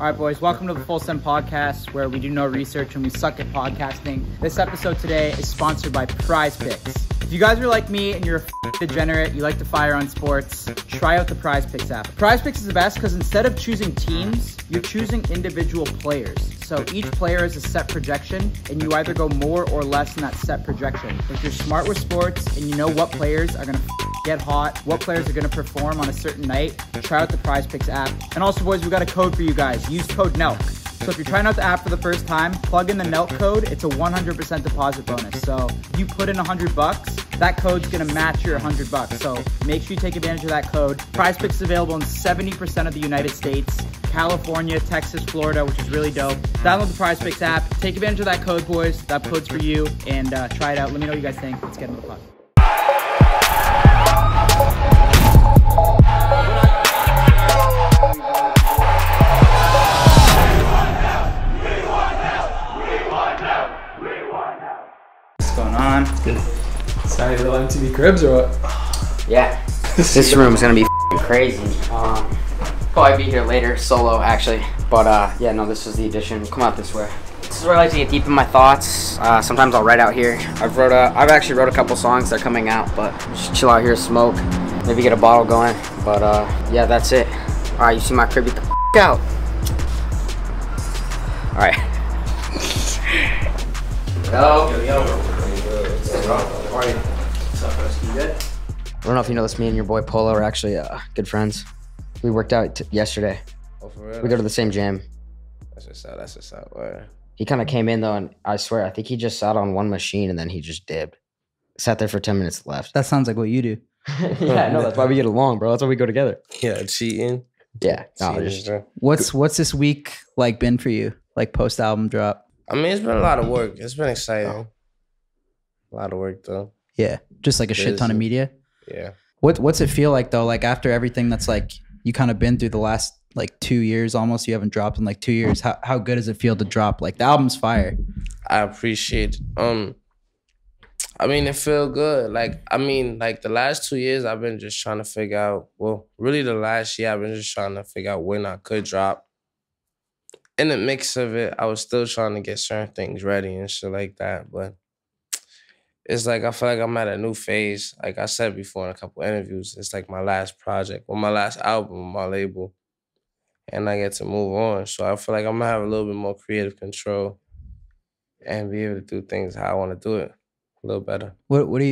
All right, boys, welcome to the Full Send podcast, where we do no research and we suck at podcasting. This episode today is sponsored by PrizePicks. If you guys are like me and you're a degenerate, you like to fire on sports, try out the PrizePicks app. PrizePicks is the best because instead of choosing teams, you're choosing individual players. So each player is a set projection, and you either go more or less in that set projection. If you're smart with sports and you know what players are going to get hot, what players are going to perform on a certain night, try out the PrizePicks app. And also, boys, we got a code for you guys. Use code NELK. So if you're trying out the app for the first time, plug in the NELK code. It's a 100% deposit bonus. So you put in 100 bucks, that code's going to match your 100 bucks. So make sure you take advantage of that code. PrizePicks is available in 70% of the United States, California, Texas, Florida, which is really dope. Download the PrizePicks app. Take advantage of that code, boys. That code's for you. And try it out. Let me know what you guys think. Let's get into the pod. Now you like to be cribs or what? Yeah. This room's gonna be crazy. Probably be here later, solo actually. But yeah, no, this is the edition. Come out this way. This is where I like to get deep in my thoughts. Sometimes I'll write out here. I've actually wrote a couple songs that are coming out, but just chill out here, smoke, maybe get a bottle going. But yeah, that's it. All right, you see my crib? Get the f out. All right. Yo. How are you? What's up, Russ? You good? I don't know if you know this, me and your boy Polo are actually good friends. We worked out yesterday. Oh, for real? We go to the same gym. That's just out. Where? He kind of came in, though, and I swear, I think he just sat on one machine and then he just dibbed. Sat there for 10 minutes left. That sounds like what you do. Yeah, no, that's why we get along, bro. That's why we go together. Yeah, cheating. Yeah. No, just... What's this week like been for you? Like post-album drop? I mean, it's been a lot of work. It's been exciting. Oh. A lot of work, though. Yeah, just like a shit ton of media. Yeah. What's it feel like, though? Like, after everything that's, like, you kind of been through the last, like, 2 years almost. You haven't dropped in, like, 2 years. How good does it feel to drop? Like, the album's fire. I appreciate it. I mean, it feel good. Like, I mean, like, the last 2 years, I've been just trying to figure out, well, really the last year, I've been just trying to figure out when I could drop. In the mix of it, I was still trying to get certain things ready and shit like that, but... It's like, I feel like I'm at a new phase. Like I said before in a couple interviews, it's like my last project, or my last album, my label, and I get to move on. So I feel like I'm gonna have a little bit more creative control and be able to do things how I want to do it a little better. What do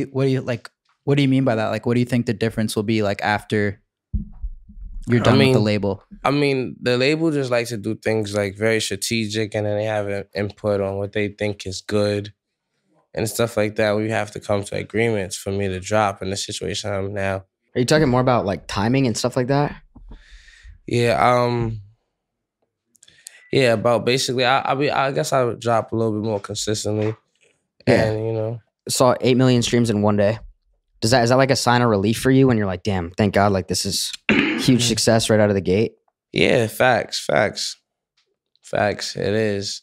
you mean by that? Like, what do you think the difference will be like after you're done with the label? I mean, the label just likes to do things like very strategic, and then they have an input on what they think is good. And stuff like that, we have to come to agreements for me to drop in the situation I'm now. Are you talking more about like timing and stuff like that? Yeah, about basically, I guess I would drop a little bit more consistently, and you know, saw 8 million streams in one day. Is that like a sign of relief for you when you're like, damn, thank God, like this is huge success right out of the gate? Yeah, facts. It is.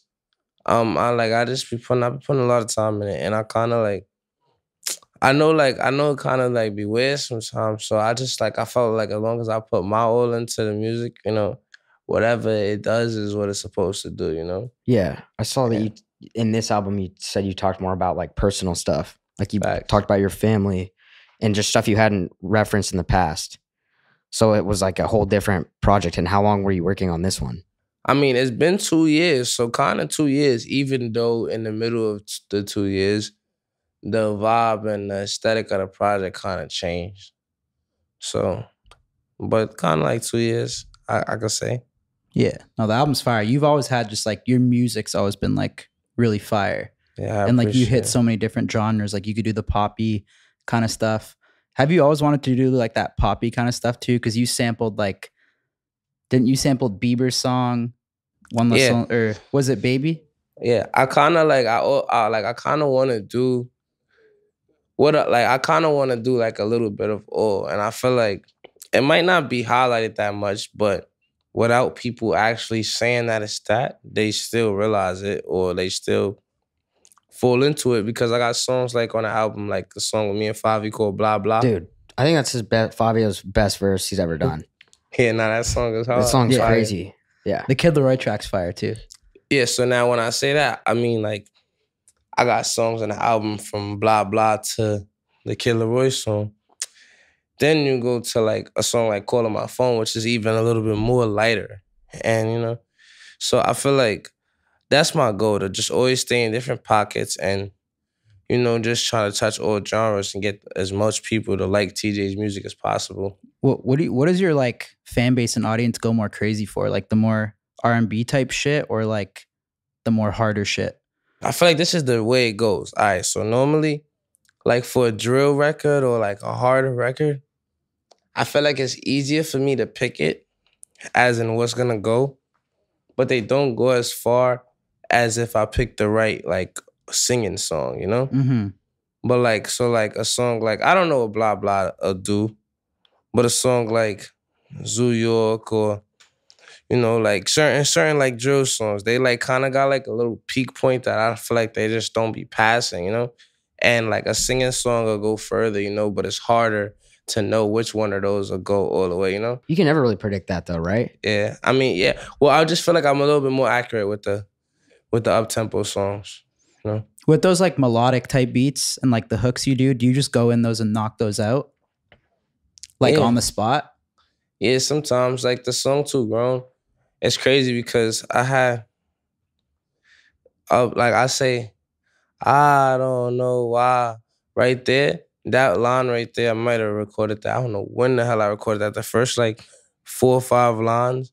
I've been putting a lot of time in it, and I know it kind of like be weird sometimes. So I just like, I felt like as long as I put my all into the music, you know, whatever it does is what it's supposed to do, you know? Yeah. I saw that you, in this album, you said you talked more about like personal stuff. Like you talked about your family and just stuff you hadn't referenced in the past. So it was like a whole different project. And how long were you working on this one? I mean, it's been 2 years, so kind of 2 years, even though in the middle of the 2 years, the vibe and the aesthetic of the project kind of changed. So, but kind of like 2 years, I could say. Yeah. No, the album's fire. You've always had just like, your music's always been like really fire. Yeah, I and like you hit so many different genres, like you could do the poppy kind of stuff. Have you always wanted to do like that poppy kind of stuff too? Because you sampled like, didn't you sample Bieber's song? One Less Song, or was it Baby? Yeah, I kind of want to do like a little bit of all, and I feel like it might not be highlighted that much, but without people actually saying that it's that, they still realize it or they still fall into it, because I got songs like on the album, like the song with me and Fivio called Blah Blah. Dude, I think that's Fabio's best verse he's ever done. Yeah, nah, that song is hard. That song's crazy. Yeah. The Kid Laroi track's fire too. Yeah, so now when I say that, I mean like I got songs on the album from Blah Blah to the Kid Laroi song. Then you go to like a song like Calling My Phone, which is even a little bit more lighter. And you know, so I feel like that's my goal, to just always stay in different pockets and, you know, just try to touch all genres and get as much people to like TJ's music as possible. What does your like fan base and audience go more crazy for? Like the more R&B type shit or like the more harder shit? I feel like this is the way it goes. All right, so normally like for a drill record or like a harder record, I feel like it's easier for me to pick it as in what's gonna go, but they don't go as far as if I picked the right like singing song, you know? Mm-hmm. But like, so like a song like, I don't know what Blah Blah will do, but a song like Zoo York or, you know, like certain like drill songs, they like kind of got like a little peak point that I feel like they just don't be passing, you know? And like a singing song will go further, you know, but it's harder to know which one of those will go all the way, you know? You can never really predict that though, right? Yeah. I mean, yeah. Well, I just feel like I'm a little bit more accurate with the up-tempo songs, you know? With those like melodic type beats and like the hooks you do you just go in those and knock those out? Like yeah. On the spot? Yeah, sometimes. Like the song Too Grown, it's crazy because I had, like I say, I don't know why, right there. That line right there, I might have recorded that. I don't know when the hell I recorded that. The first like 4 or 5 lines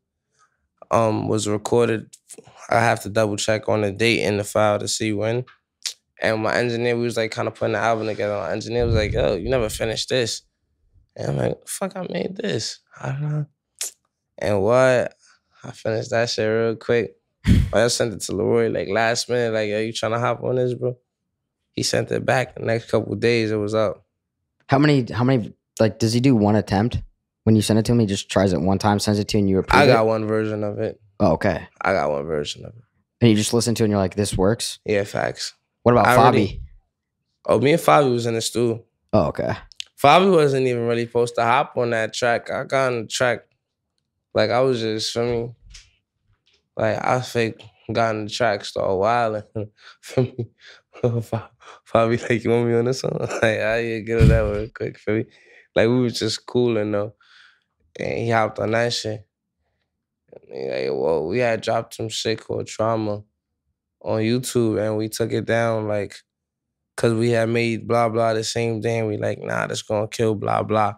was recorded. I have to double check on the date in the file to see when. And my engineer, we was like kind of putting the album together. My engineer was like, yo, you never finished this. And I'm like, fuck, I made this. I don't know. And what? I finished that shit real quick. I sent it to Laroi like last minute. Like, yo, you trying to hop on this, bro? He sent it back. The next couple of days, it was out. How many, like, does he do one attempt? When you send it to him, he just tries it one time, sends it to you, and you approve it? I got one version of it. Oh, okay. I got one version of it. And you just listen to it, and you're like, this works? Yeah, facts. What about Fabi? Oh, me and Fabi was in the stool. Oh, okay. Fabi wasn't even really supposed to hop on that track. I got on the track. Like, I was just, for me, like, I fake got on the track, for a while, and for me, Probably like, you want me on this one? Like, I get it that real quick for me. Like, we was just cooling though. And he hopped on that shit. And he like, whoa, we had dropped some shit called Trauma on YouTube and we took it down, like, cause we had made Blah Blah the same day and we like, nah, that's gonna kill Blah Blah.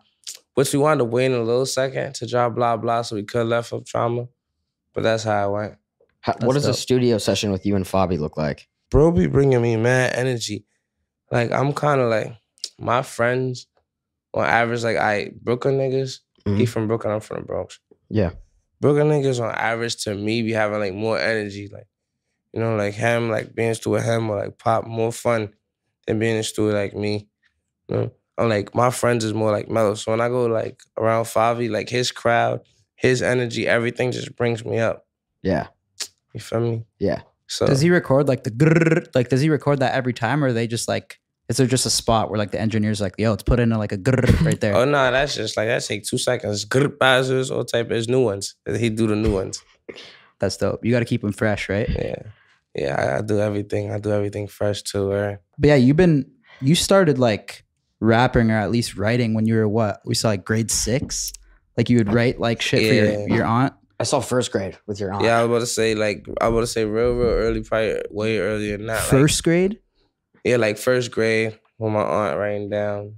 Which we wanted to wait in a little second to drop Blah Blah so we could have left up Trauma. But that's how it went. What does a studio session with you and Fabi look like? Bro be bringing me mad energy. Like, I'm kind of like, my friends, on average, like, Brooklyn niggas, mm-hmm. He from Brooklyn, I'm from the Bronx. Yeah. Brooklyn niggas, on average, to me, be having, like, more energy. Like, you know, like, him, like, being in studio with him, or, like, Pop, more fun than being in studio like me. You know? I'm like, my friends is more, like, mellow. So when I go, like, around Favi, like, his crowd, his energy, everything just brings me up. Yeah. You feel me? Yeah. So, does he record like the grrr, like, does he record that every time or are they just like, is there just a spot where like the engineer's like, yo, it's put in like a grrr right there? Oh, no, that's just like, that take 2 seconds. Grrr, buzzers, all type. There's new ones. He do the new ones. That's dope. You got to keep them fresh, right? Yeah. Yeah, I do everything. I do everything fresh too, right? But yeah, you started like rapping or at least writing when you were what? We saw like grade 6? Like you would write like shit for your aunt? I saw first grade with your aunt. Yeah, I was about to say real early, probably way earlier than that. First grade? Yeah, like first grade with my aunt writing down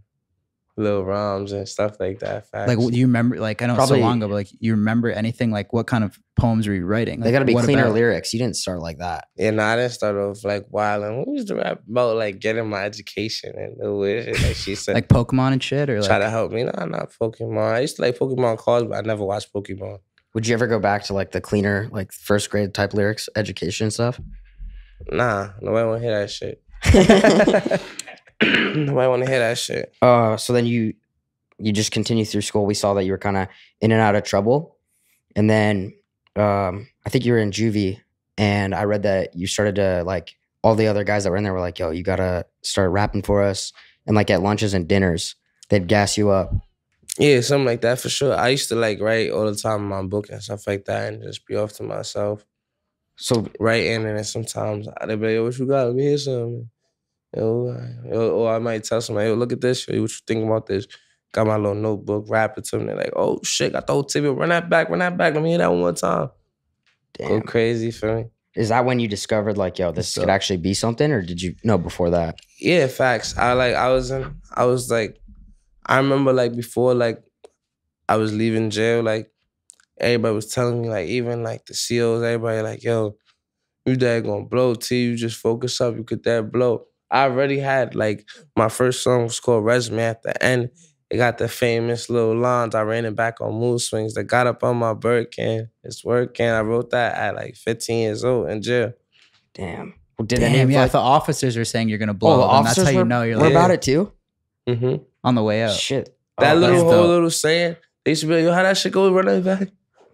little rhymes and stuff like that. Facts. Like, do you remember, like, I know it's so long ago, but like, you remember anything? Like, what kind of poems were you writing? Like, they got to be cleaner lyrics. You didn't start like that. Yeah, no, I didn't start off like wilding. We used to rap about like getting my education and the weird shit. Like she said. Like Pokemon and shit? Or like, try to help me. No, not Pokemon. I used to like Pokemon cards, but I never watched Pokemon. Would you ever go back to like the cleaner, like first grade type lyrics, education stuff? Nah, nobody want to hear that shit. Nobody want to hear that shit. So then you just continue through school. We saw that you were kind of in and out of trouble. And then I think you were in juvie. And I read that you started to like, all the other guys that were in there were like, yo, you got to start rapping for us. And like at lunches and dinners, they'd gas you up. Yeah, something like that for sure. I used to like write all the time in my book and stuff like that and just be off to myself. So writing, and then sometimes I'd be like, yo, what you got? Let me hear something. Or I might tell somebody, yo, look at this. Yo, what you think about this? Got my little notebook, rap it to them. They're like, oh shit, got the whole tip. Run that back. Let me hear that one more time. Damn. Go crazy for me. Is that when you discovered like, yo, this could actually be something, or did you know before that? Yeah, facts. I remember like before like I was leaving jail, like everybody was telling me, like even like the COs, everybody like, yo, you dad gonna blow, T, you just focus up, you could that blow. I already had like my first song was called Resume. At the end, it got the famous little lines. I ran it back on mood swings. That got up on my bird can. It's working. I wrote that at like 15 years old in jail. Damn. Well, yeah, the officers were saying you're gonna blow. Oh, and that's how you know you're like, about it too. Mm-hmm. On the way up. Shit. That little saying, they used to be like, yo, how that shit go, run that back?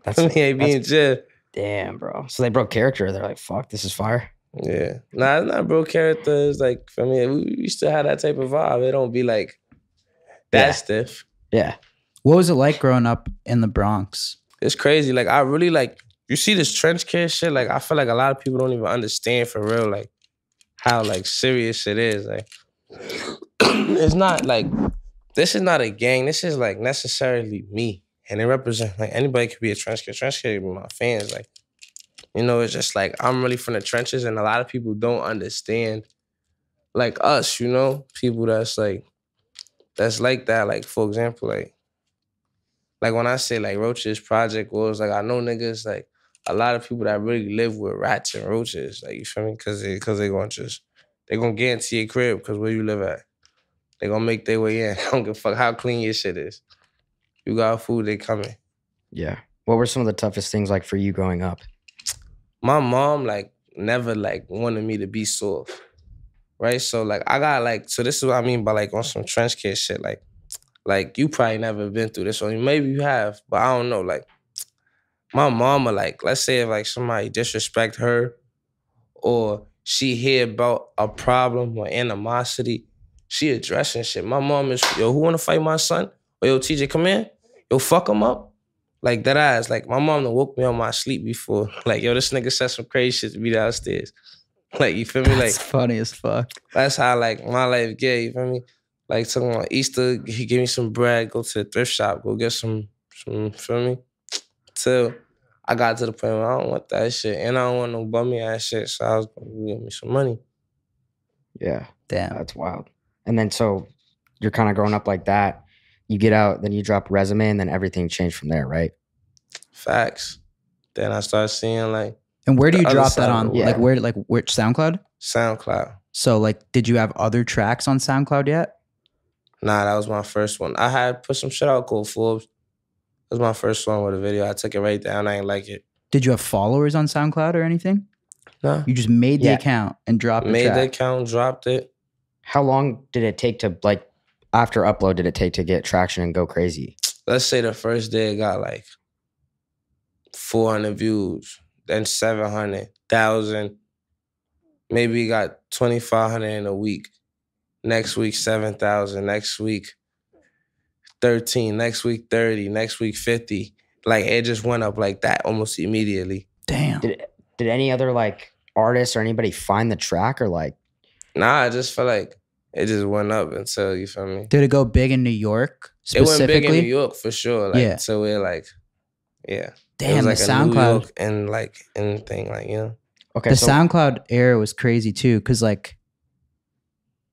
That's me, I be in jail. Damn, bro. So they broke character. They're like, fuck, this is fire. Yeah. Nah, it's not broke character. It's like, for me, we still have that type of vibe. It don't be like that stiff. Yeah. What was it like growing up in the Bronx? It's crazy. Like, I really like, you see this trench care shit? Like, I feel like a lot of people don't even understand for real, like, how, like, serious it is. Like, it's not like, this is not a gang. This is like necessarily me. And it represents like anybody could be a trench kid. Trench kid could be my fans. Like, you know, it's just like I'm really from the trenches and a lot of people don't understand like us, you know? People that's like that. Like, for example, like when I say like Roaches Project was like, I know niggas, like a lot of people that really live with rats and roaches. Like, you feel me? Cause they gonna just, they gonna get into your crib because where you live at. They gonna make their way in. I don't give a fuck how clean your shit is. You got food, they coming. Yeah. What were some of the toughest things like for you growing up? My mom like never like wanted me to be soft, right? So like I got like, so this is what I mean by like on some trench kid shit. Like you probably never been through this one. Maybe you have, but I don't know. Like my mama, like let's say if like somebody disrespect her or she hear about a problem or animosity, she addressing shit. My mom is, yo, who wanna fight my son? Or yo, TJ, come in. Yo, fuck him up. Like that ass. Like my mom done woke me on my sleep before. Like, yo, this nigga said some crazy shit to be downstairs. Like, you feel me? That's like funny as fuck. That's how like my life get, you feel me? Like talking about Easter, he gave me some bread, go to the thrift shop, go get some, feel me? Till I got to the point where I don't want that shit. And I don't want no bummy ass shit. So I was gonna give me some money. Yeah. Damn. That's wild. And then so you're kind of growing up like that. You get out, then you drop a Resume, and then everything changed from there, right? Facts. Then I start seeing like... And where do you drop that on? Yeah. Like where? Like which SoundCloud? SoundCloud. So like did you have other tracks on SoundCloud yet? Nah, that was my first one. I had put some shit out called Forbes. That was my first one with a video. I took it right down. I ain't like it. Did you have followers on SoundCloud or anything? No. You just made the account and dropped the track. Made the account, dropped it. How long did it take to, like, after upload, did it take to get traction and go crazy? Let's say the first day it got, like, 400 views, then 700,000. Maybe it got 2,500 in a week. Next week, 7,000. Next week, 13. Next week, 30. Next week, 50. Like, it just went up like that almost immediately. Damn. Did any other, like, artists or anybody find the track or, like, nah, I just feel like it just went up until, you feel me? Did it go big in New York specifically? It went big in New York for sure. Like, yeah. So we're like, yeah. Damn, it was like the SoundCloud. New York and like anything, like, you know? Okay. The SoundCloud era was crazy too, because like,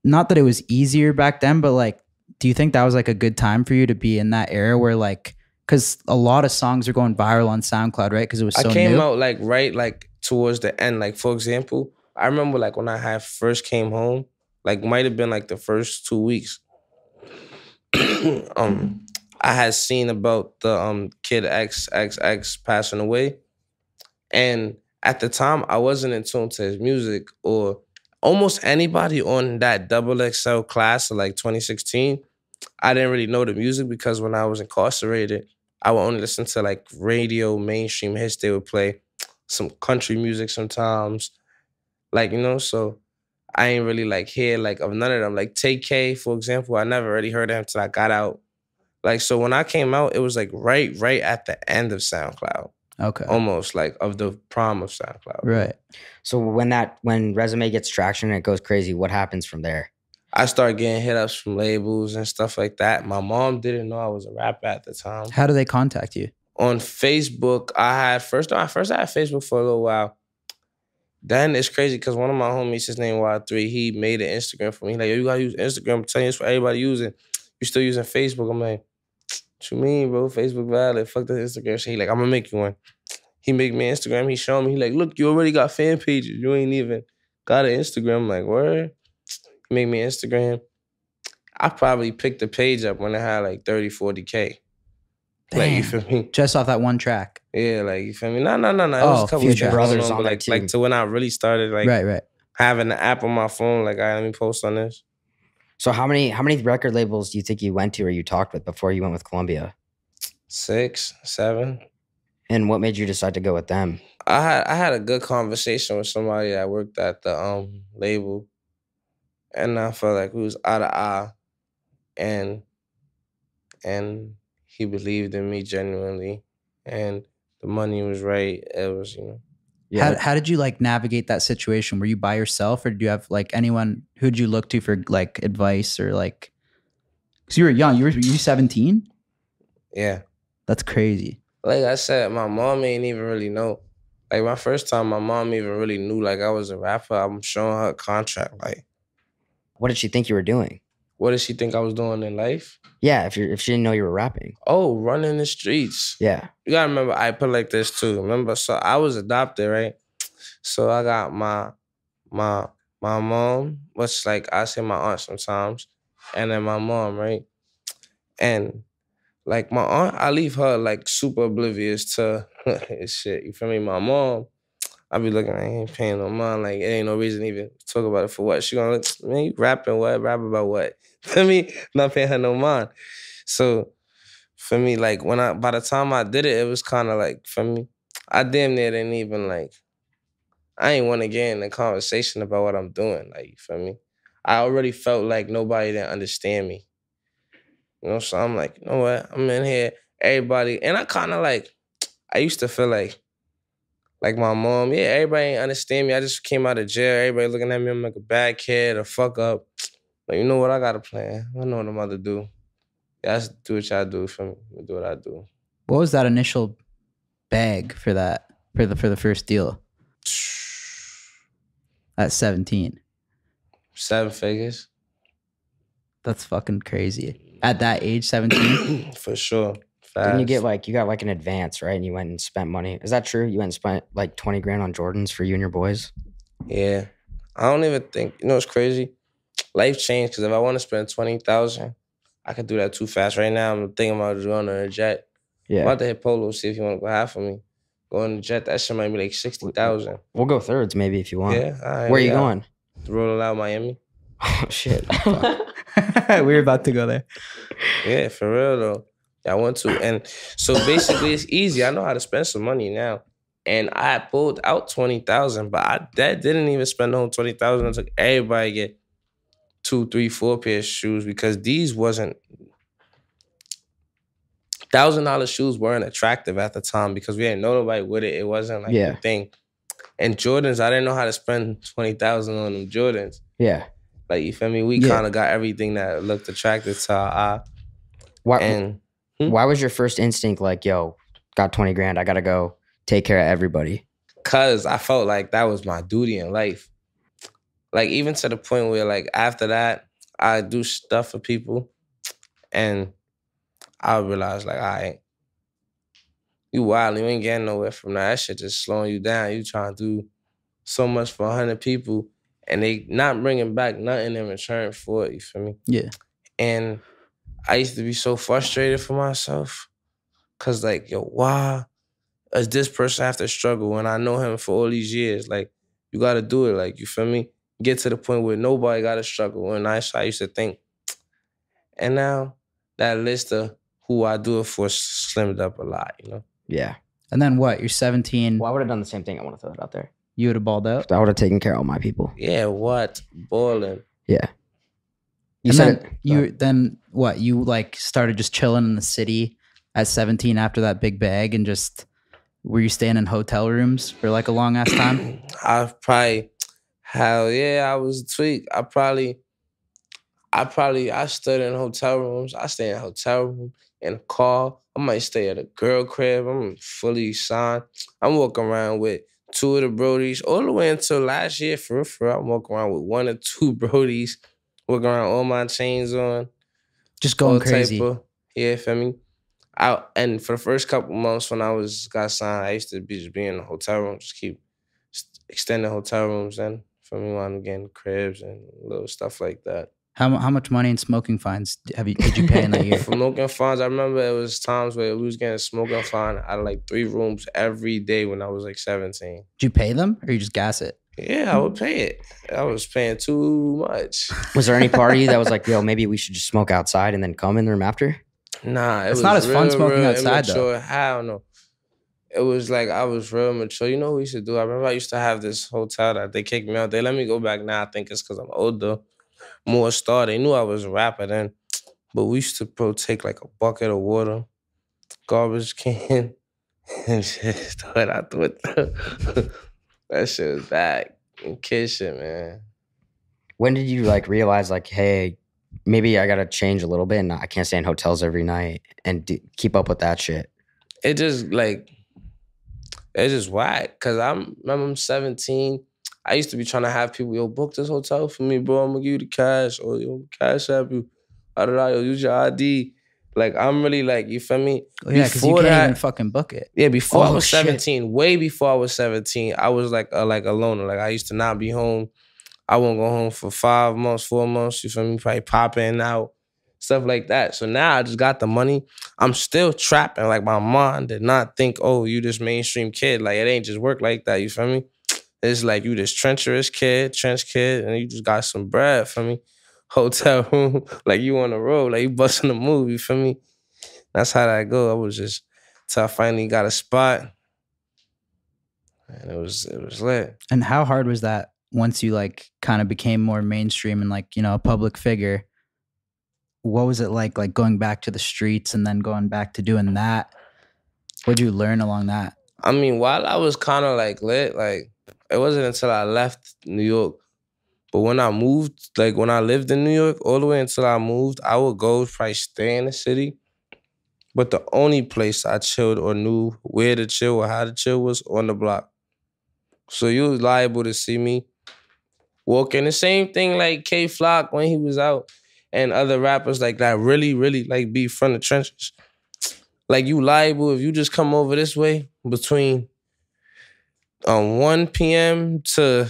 not that it was easier back then, but like, do you think that was like a good time for you to be in that era where like, because a lot of songs are going viral on SoundCloud, right? Because it was so new. I came out like right, like towards the end. Like, for example, I remember like when I had first came home, like might have been like the first 2 weeks. I had seen about the kid XXX passing away. And at the time, I wasn't in tune to his music or almost anybody on that XXL class of like 2016. I didn't really know the music because when I was incarcerated, I would only listen to like radio, mainstream hits. They would play some country music sometimes. Like, you know, so I ain't really like hear like of none of them. Like Tay-K, for example, I never really heard of him till I got out. Like, so when I came out, it was like right at the end of SoundCloud. Okay. Almost like of the prime of SoundCloud. Right. So when Resume gets traction and it goes crazy, what happens from there? I started getting hit ups from labels and stuff like that. My mom didn't know I was a rapper at the time. How do they contact you? On Facebook, I had Facebook for a little while. Then it's crazy because one of my homies, his name Y3, he made an Instagram for me. He's like, yo, you gotta use Instagram. I'm telling you, it's for everybody using. You still using Facebook? I'm like, what you mean, bro? Facebook valid. Fuck that Instagram shit. He like, I'm gonna make you one. He make me an Instagram. He showed me. He like, look, you already got fan pages. You ain't even got an Instagram. I'm like, word? He make me an Instagram. I probably picked the page up when I had like 30, 40K. Damn. Like, you feel me? Just off that one track. Yeah, like, you feel me? No. It was a couple Future Brothers on, but like to when I really started, like, having the app on my phone, like, all right, let me post on this. So how many record labels do you think you went to or you talked with before you went with Columbia? 6, 7. And what made you decide to go with them? I had a good conversation with somebody that worked at the label, and I felt like we was eye to eye, and he believed in me genuinely, and the money was right. It was, you know. Yeah. How did you like navigate that situation? Were you by yourself, or did you have like anyone? Who'd you look to for like advice or like? Because you were young, you were 17. Yeah, that's crazy. Like I said, my mom ain't even really know. Like my first time, my mom even really knew like I was a rapper. I'm showing her a contract. Like, what did she think you were doing? What did she think I was doing in life? Yeah, if she didn't know you were rapping. Oh, running the streets. Yeah. You gotta remember, I put like this too. Remember, so I was adopted, right? So I got my mom, which like I say my aunt sometimes, and then my mom, right? And like my aunt, I leave her like super oblivious to shit. You feel me? My mom, I be looking, I ain't paying no mind. Like, it ain't no reason to even talk about it for what? She gonna look, man, you rapping what? Rap about what? For me, not paying her no mind. So, for me, like, by the time I did it, it was kind of like, for me, I damn near didn't even, like, I ain't want to get in a conversation about what I'm doing. Like, for me, I already felt like nobody didn't understand me. You know, so I'm like, you know what? I'm in here, everybody. And I kind of, like, I used to feel like my mom, yeah, everybody ain't understand me. I just came out of jail. Everybody looking at me, I'm like a bad kid, a fuck up. Like, you know what? I got a plan. I know what I'm about to do. Y'all do what y'all do for me. I do what I do. What was that initial bag for that, for the first deal? At 17. 7 figures. That's fucking crazy. At that age, 17? For sure. Fast. Didn't you get like, you got like an advance, right? And you went and spent money. Is that true? You went and spent like 20 grand on Jordans for you and your boys? Yeah. I don't even think, you know what's crazy? Life changed, because if I want to spend 20,000, I could do that too fast. Right now, I'm thinking about going on a jet. Yeah. I'm about to hit Polo, see if you want to go half of me. Go on a jet, that shit might be like 60,000. We'll go thirds maybe if you want. Yeah. Right, where are you going? Rolling Loud, Miami. Oh, shit. We're about to go there. Yeah, for real though. I want to. And so basically it's easy. I know how to spend some money now. And I pulled out 20,000, but that didn't even spend the whole 20,000. I took everybody get 2, 3, 4 pairs of shoes, because these wasn't $1,000 shoes weren't attractive at the time because we didn't know nobody with it. It wasn't like a thing. And Jordans, I didn't know how to spend 20,000 on them Jordans. Yeah. Like, you feel me? We kind of got everything that looked attractive to our eye. Why was your first instinct like, yo, got 20 grand, I got to go take care of everybody? Because I felt like that was my duty in life. Like, even to the point where, like, after that, I do stuff for people. And I realized, like, all right, you wild. You ain't getting nowhere from that. That shit just slowing you down. You trying to do so much for 100 people, and they not bringing back nothing in return for it. You feel me? Yeah. And I used to be so frustrated for myself, because, like, yo, why does this person have to struggle when I know him for all these years? Like, you got to do it. Like, you feel me? Get to the point where nobody got to struggle. And I used to think. And now that list of who I do it for slimmed up a lot, you know? Yeah. And then what? You're 17. Well, I would have done the same thing. I want to throw that out there. You would have balled out? I would have taken care of all my people. Yeah, what? Balling. Yeah. You and said then it, you then what? You like started just chilling in the city at 17 after that big bag, and just were you staying in hotel rooms for like a long ass time? Hell yeah, I was a tweak. I stood in hotel rooms. I stay in a hotel room, in a car. I might stay at a girl crib. I'm fully signed. I'm walking around with two of the brodies all the way until last year. For real, I'm walking around with one or two brodies. Walking around all my chains on. Just going crazy. Yeah, feel me? And for the first couple months when I got signed, I used to just be in the hotel room. Just keep extending hotel rooms and for me while I'm getting cribs and little stuff like that. How much money in smoking fines did you pay in that year? For smoking fines, I remember it was times where we was getting a smoking fine out of like 3 rooms every day when I was like 17. Did you pay them or you just gas it? Yeah, I would pay it. I was paying too much. Was there any party that was like, yo, maybe we should just smoke outside and then come in the room after? Nah, it's not as fun smoking outside though. I don't know. It was like I was real mature. You know what we should do? I remember I used to have this hotel that they kicked me out. They let me go back now. I think it's because I'm older. More star. They knew I was a rapper then. But we used to take like a bucket of water, garbage can, and just throw it out the window. That shit was bad. And kid shit, man. When did you like realize like, hey, maybe I got to change a little bit and I can't stay in hotels every night and keep up with that shit? It just like... It's just whack, because I remember I'm 17. I used to be trying to have people, yo, book this hotel for me, bro. I'm going to give you the cash. Or, yo, cash app you. I don't know, yo, use your ID. Like, I'm really like, you feel me? Oh, yeah, because you can't even fucking book it. Yeah, before I was 17, way before I was 17, I was like a loner. Like, I used to not be home. I won't go home for 5 months, 4 months. You feel me? Probably pop in and out. Stuff like that. So now I just got the money. I'm still trapping. Like, my mom did not think, oh, you this mainstream kid. Like, it ain't just work like that. You feel me? It's like you this trench kid, and you just got some bread, feel me? Hotel room. Like, you on the road. Like, you busting the move. You feel me? That's how that go. I was just, till I finally got a spot. And it was lit. And how hard was that once you, like, kind of became more mainstream and, like, you know, a public figure? What was it like going back to the streets and then going back to doing that? What'd you learn along that? I mean, while I was kind of like lit, like it wasn't until I left New York. But when I moved, like when I lived in New York, all the way until I moved, I would go probably stay in the city. But the only place I chilled or knew where to chill or how to chill was on the block. So you was liable to see me walking. The same thing like K Flock when he was out. And other rappers like that really, really like be from the trenches. Like you liable if you just come over this way between 1 p.m. to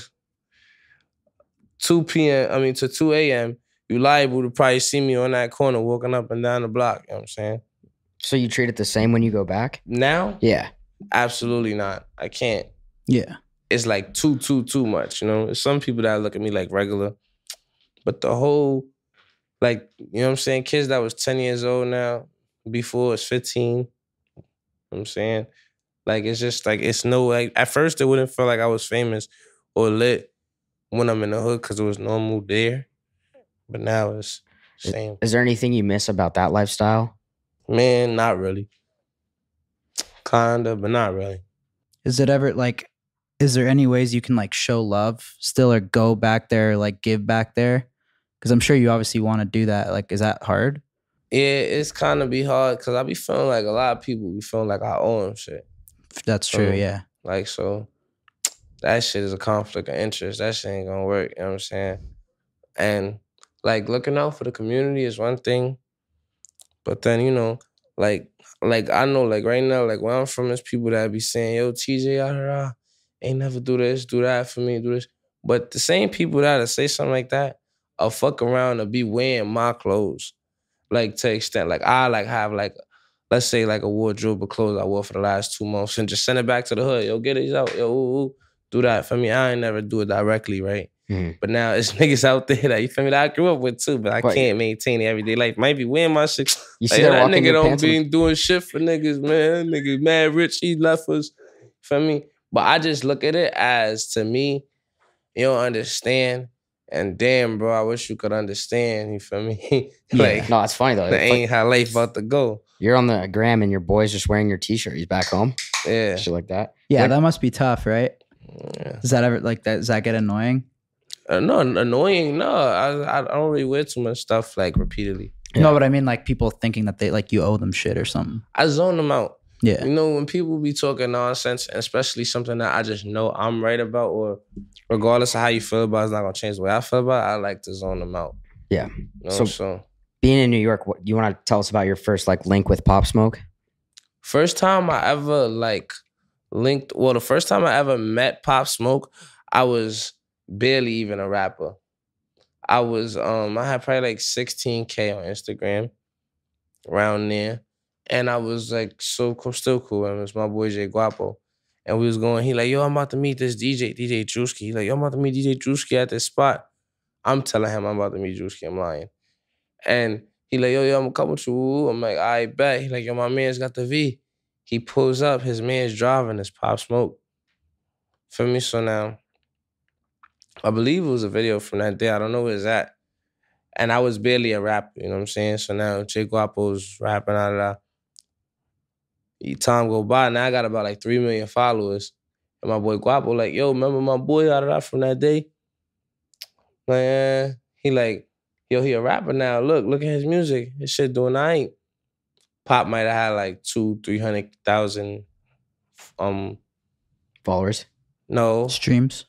2 p.m. I mean to 2 a.m. You liable to probably see me on that corner walking up and down the block. You know what I'm saying? So you treat it the same when you go back? Now? Yeah. Absolutely not. I can't. Yeah. It's like too much, you know? There's some people that look at me like regular. But the whole... Like, you know what I'm saying? Kids that was 10 years old now, before it's 15. You know what I'm saying? Like, it's just like, it's no, like, at first it wouldn't feel like I was famous or lit when I'm in the hood because it was normal there. But now it's the same. Is there anything you miss about that lifestyle? Man, not really. Kinda, but not really. Is it ever, like, is there any ways you can, like, show love still or go back there, like, give back there? Because I'm sure you obviously want to do that. Like, is that hard? Yeah, it's kind of be hard because I be feeling like a lot of people be feeling like I owe them shit. That's true, yeah. Like, so that shit is a conflict of interest. That shit ain't going to work, you know what I'm saying? And, like, looking out for the community is one thing. But then, you know, like I know, like, right now, like, where I'm from, there's people that be saying, yo, TJ, I ain't never do this, do that for me, do this. But the same people that say something like that, I'll fuck around and be wearing my clothes. Like, to extent, like, I, like, have, like, let's say, like, a wardrobe of clothes I wore for the last 2 months and just send it back to the hood. Yo, get it out. Yo, ooh. Do that for me. I ain't never do it directly, right? Mm. But now it's niggas out there that, you feel me, that I grew up with, too, but I can't maintain it everyday life. Might be wearing my shit. You see like, that nigga don't be doing shit for niggas, man. That nigga mad rich. He left us. Feel me? But I just look at it as, to me, you don't understand. And damn, bro, I wish you could understand. You feel me? Like, yeah. No, it's funny though. That ain't how life about to go. You're on the gram and your boy's just wearing your T-shirt. He's back home. Yeah, shit like that. Yeah, like, that must be tough, right? Yeah. Does that ever like that? Does that get annoying? No, annoying. No, I don't really wear too much stuff like repeatedly. Yeah. No, but I mean like people thinking that they like you owe them shit or something. I zone them out. Yeah, you know, when people be talking nonsense, and especially something that I just know I'm right about, or regardless of how you feel about it, it's not gonna change the way I feel about it. I like to zone them out. Yeah. You know, so being in New York, what, you want to tell us about your first like link with Pop Smoke? First time I ever like linked. Well, the first time I ever met Pop Smoke, I was barely even a rapper. I was I had probably like 16K on Instagram, around there. And I was like, so cool, still cool. And it was my boy, Jay Guapo. And we was going, he like, yo, I'm about to meet this DJ Drewski. He like, yo, I'm about to meet DJ Drewski at this spot. I'm telling him I'm about to meet Drewski. I'm lying. And he like, yo, I'm gonna come with you. I'm like, I bet. He like, yo, my man's got the V. He pulls up. His man's driving this Pop Smoke. For me, so now, I believe it was a video from that day. I don't know where it's at. And I was barely a rapper, you know what I'm saying? So now Jay Guapo's rapping out of that. Time go by, now I got about like 3 million followers. And my boy Guapo like, yo, remember my boy out of that from that day? Man, he like, yo, he a rapper now. Look at his music. His shit doing I ain't. Pop might have had like 200,000-300,000 followers. No. Streams.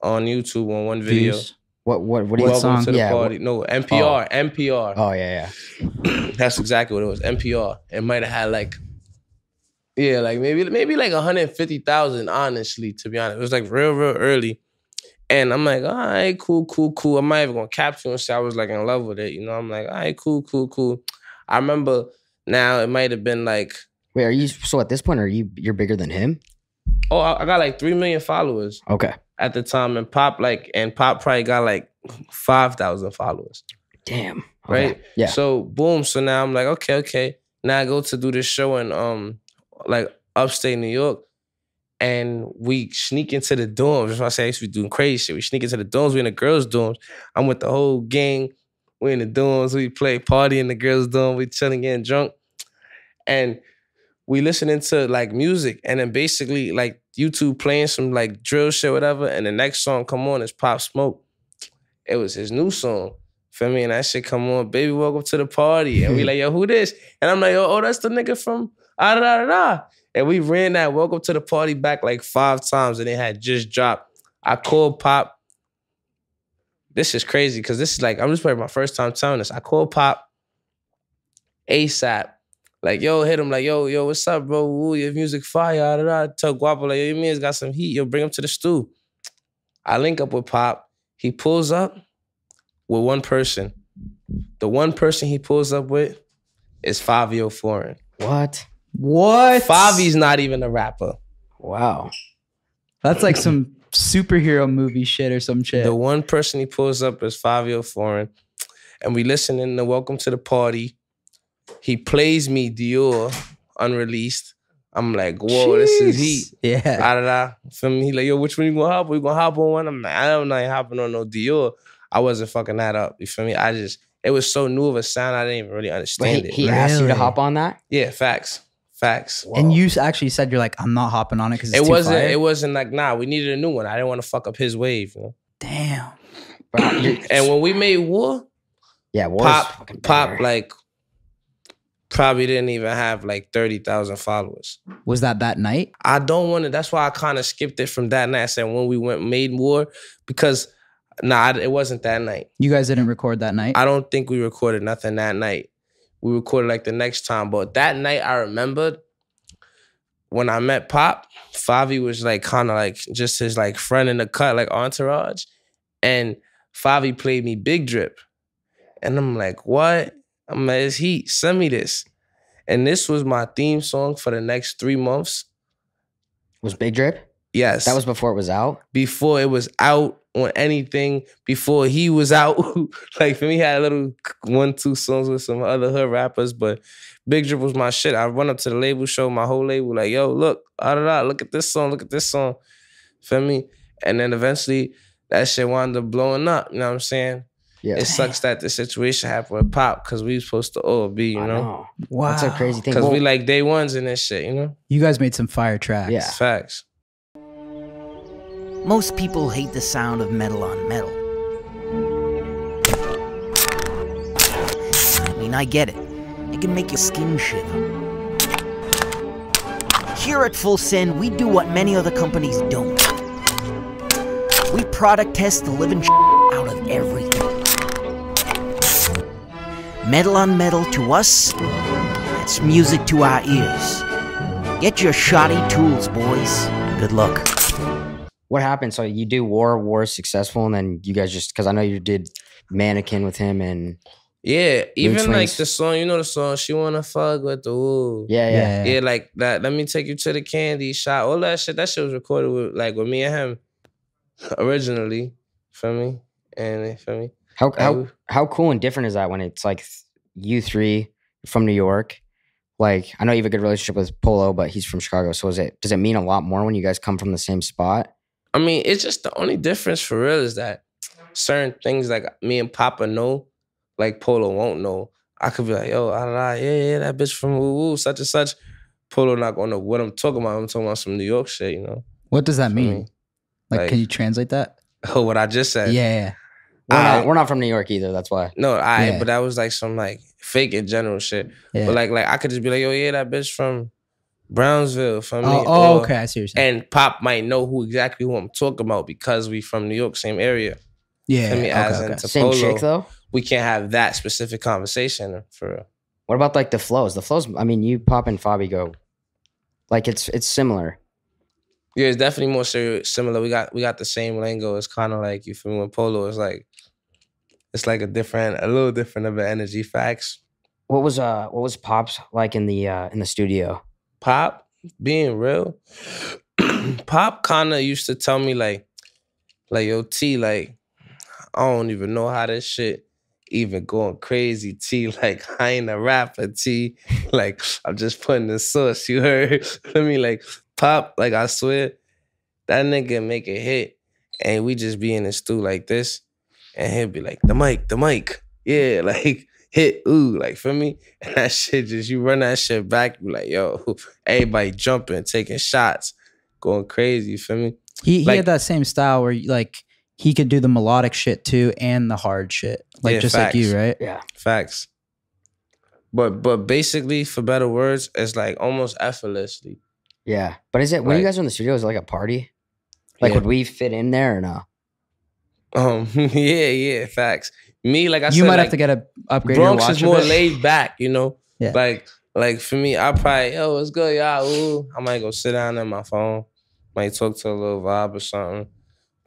On YouTube on one video. Views. What Welcome song? To the party. No, NPR. Oh. NPR. Oh, yeah, yeah. That's exactly what it was. NPR. It might have had like... Yeah, like maybe like 150,000, honestly, to be honest. It was like real early. And I'm like, all right, cool. I'm not even going to capture and say I was like in love with it. You know, I'm like, all right, cool. I remember now it might have been like... Wait, are you... So at this point, you're bigger than him? Oh, I got like 3 million followers. Okay. At the time. And Pop probably got like 5,000 followers. Damn. Okay. Right? Yeah. So boom. So now I'm like, okay. Now I go to do this show and... like upstate New York, and we sneak into the dorms. That's why I say I used to be doing crazy shit. We sneak into the dorms. We in the girls' dorms. I'm with the whole gang. We in the dorms. We play party in the girls' dorm. We chilling, getting drunk. And we listening to like music, and then basically like YouTube playing some like drill shit, whatever, and the next song come on is Pop Smoke. It was his new song. Feel me? And that shit come on, baby, welcome to the party. And we like, yo, who this? And I'm like, yo, oh, that's the nigga from... And we ran that Welcome to the Party back like 5 times, and it had just dropped. I called Pop. This is crazy because this is like, I'm just playing my first time telling this. I called Pop ASAP. Like, yo, hit him. Like, yo, what's up, bro? Ooh, your music fire. Tell Guapo, like, yo, your man's got some heat. Yo, bring him to the stew. I link up with Pop. He pulls up with one person. The one person he pulls up with is Fivio Foreign. What? Favi's not even a rapper. Wow. That's like some superhero movie shit or some shit. The one person he pulls up is Fivio Foreign. And we listening to Welcome to the Party. He plays me Dior, unreleased. I'm like, whoa, jeez. This is heat. Yeah. For me, he like, yo, which one you gonna hop on? You gonna hop on one? I'm like, I'm not hopping on no Dior. I wasn't fucking that up. You feel me? It was so new of a sound, I didn't even really understand. Wait, it. He asked you to hop on that? Yeah, facts. Whoa. And you actually said, you're like, I'm not hopping on it because it's too fire. It wasn't like, nah, we needed a new one. I didn't want to fuck up his wave. You know? Damn. And when we made War, yeah, Pop like probably didn't even have like 30,000 followers. Was that night? I don't want to. That's why I kind of skipped it from that night. I said when we made War, because nah, it wasn't that night. You guys didn't record that night? I don't think we recorded nothing that night. We recorded like the next time. But that night I remembered when I met Pop, Favi was like kind of like just his like friend in the cut, like entourage. And Favi played me Big Drip. And I'm like, what? I'm like, it's heat. Send me this. And this was my theme song for the next 3 months. Was Big Drip? Yes. That was before it was out? Before it was out. On anything before he was out. Like, for me, he had a little 1-2 songs with some other hood rappers, but Big Drip was my shit. I went up to the label, showed my whole label, like, yo, look at this song, feel me? And then eventually that shit wound up blowing up. You know what I'm saying? Yeah. It sucks that the situation happened with Pop because we supposed to all be, you know? Wow. That's a crazy thing. Because we like day ones in this shit, you know? You guys made some fire tracks. Yeah. Facts. Most people hate the sound of metal on metal. I mean, I get it. It can make your skin shiver. Here at Full Send, we do what many other companies don't. We product test the living out of everything. Metal on metal to us, that's music to our ears. Get your shoddy tools, boys. Good luck. What happened? So you do War Successful, and then you guys just, because I know you did Mannequin with him and... Yeah, even like the song, you know the song, She Wanna Fuck With The Woo. Yeah, like that, Let Me Take You To The Candy Shop, all that shit was recorded with me and him originally, feel me? And feel me? How cool and different is that when it's like you three from New York? Like, I know you have a good relationship with Polo, but he's from Chicago, so does it mean a lot more when you guys come from the same spot? I mean, it's just the only difference for real is that certain things like me and Papa know, like Polo won't know. I could be like, yo, yeah, that bitch from woo-woo, such and such. Polo not gonna know what I'm talking about. I'm talking about some New York shit, you know? What does that mean? Like, can you translate that? Oh, what I just said? Yeah. We're not from New York either, that's why. No, but that was like some like fake and general shit. Yeah. But like I could just be like, yo, yeah, that bitch from Brownsville, from me. Oh, okay, I see what you're saying. And Pop might know exactly who I'm talking about because we from New York, same area. Yeah, okay. Same chick though? We can't have that specific conversation for real. What about like the flows? The flows, I mean, you Pop and Fabi go, like it's similar. Yeah, it's definitely more similar. We got the same lingo. It's kind of like, you feel me, when Polo is like, it's like a little different of an energy. Facts. What was Pop's like in the studio? Pop, being real, Pop kind of used to tell me like yo T, like, I don't even know how this shit even going crazy, T. Like, I ain't a rapper, T. Like, I'm just putting the sauce, you heard? I mean, like, Pop, like, I swear, that nigga make a hit, and we just be in the stew like this, and he'll be like, the mic. Yeah, like, hit, ooh, like, feel me? And that shit just, you run that shit back, you like, yo, everybody jumping, taking shots, going crazy, you feel me? He had that same style where, like, he could do the melodic shit too and the hard shit. Like, yeah, just facts. Like you, right? Yeah. Facts. But basically, for better words, it's like almost effortlessly. Yeah. But is it, when you guys are in the studio, is it like a party? Like, would we fit in there or no? Yeah, facts. Me, like I said, you might have to get an upgrade. Bronx is more laid back, you know? Yeah. Like for me, I probably, yo, what's good, y'all? Ooh. I might go sit down on my phone. Might talk to a little vibe or something.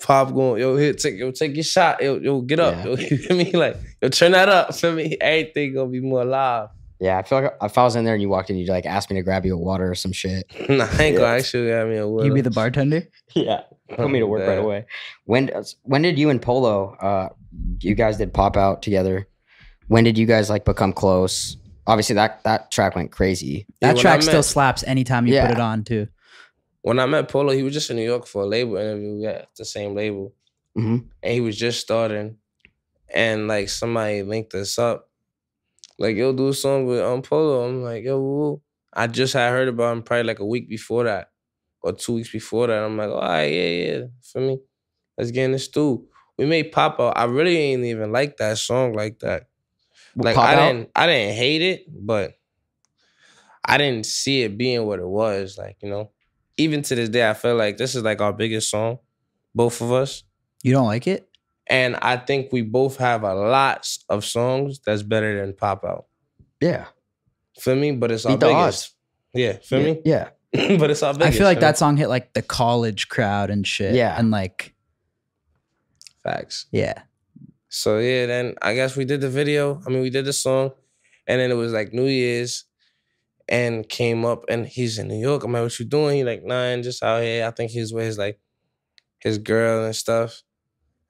Pop going, yo, here, take your shot. Yo, get up. Yeah. Yo, you feel me? Like, yo, turn that up. Feel me? Everything gonna be more live. Yeah, I feel like if I was in there and you walked in, you'd like ask me to grab you a water or some shit. Nah, I ain't gonna actually grab me a water. You be the bartender? Yeah. Put me to work right away. When did you and Polo, you guys did Pop Out together? When did you guys like become close? Obviously that track went crazy. That track still slaps anytime you put it on too. When I met Polo, he was just in New York for a label interview. Yeah, the same label. Mm-hmm. And he was just starting. And, like, somebody linked us up. Like, yo, do a song with Polo. I'm like, yo, woo. I just had heard about him probably, like, a week before that or 2 weeks before that. I'm like, all right, yeah, for me. Let's get in the stew. We made Pop Out. I really ain't even like that song like that. Like, I didn't hate it, but I didn't see it being what it was, like, you know? Even to this day, I feel like this is like our biggest song, both of us. You don't like it? And I think we both have a lot of songs that's better than Pop Out. Yeah. Feel me? But it's our biggest. Odds. Yeah, feel me? Yeah. But it's our biggest. I feel like that song hit like the college crowd and shit. Yeah. And like... Facts. Yeah. So yeah, then I guess we did the video. I mean, we did the song. And then it was like New Year's. And came up, and he's in New York. I'm like, what you doing? He like, nah, I'm just out here. I think he's with his girl and stuff.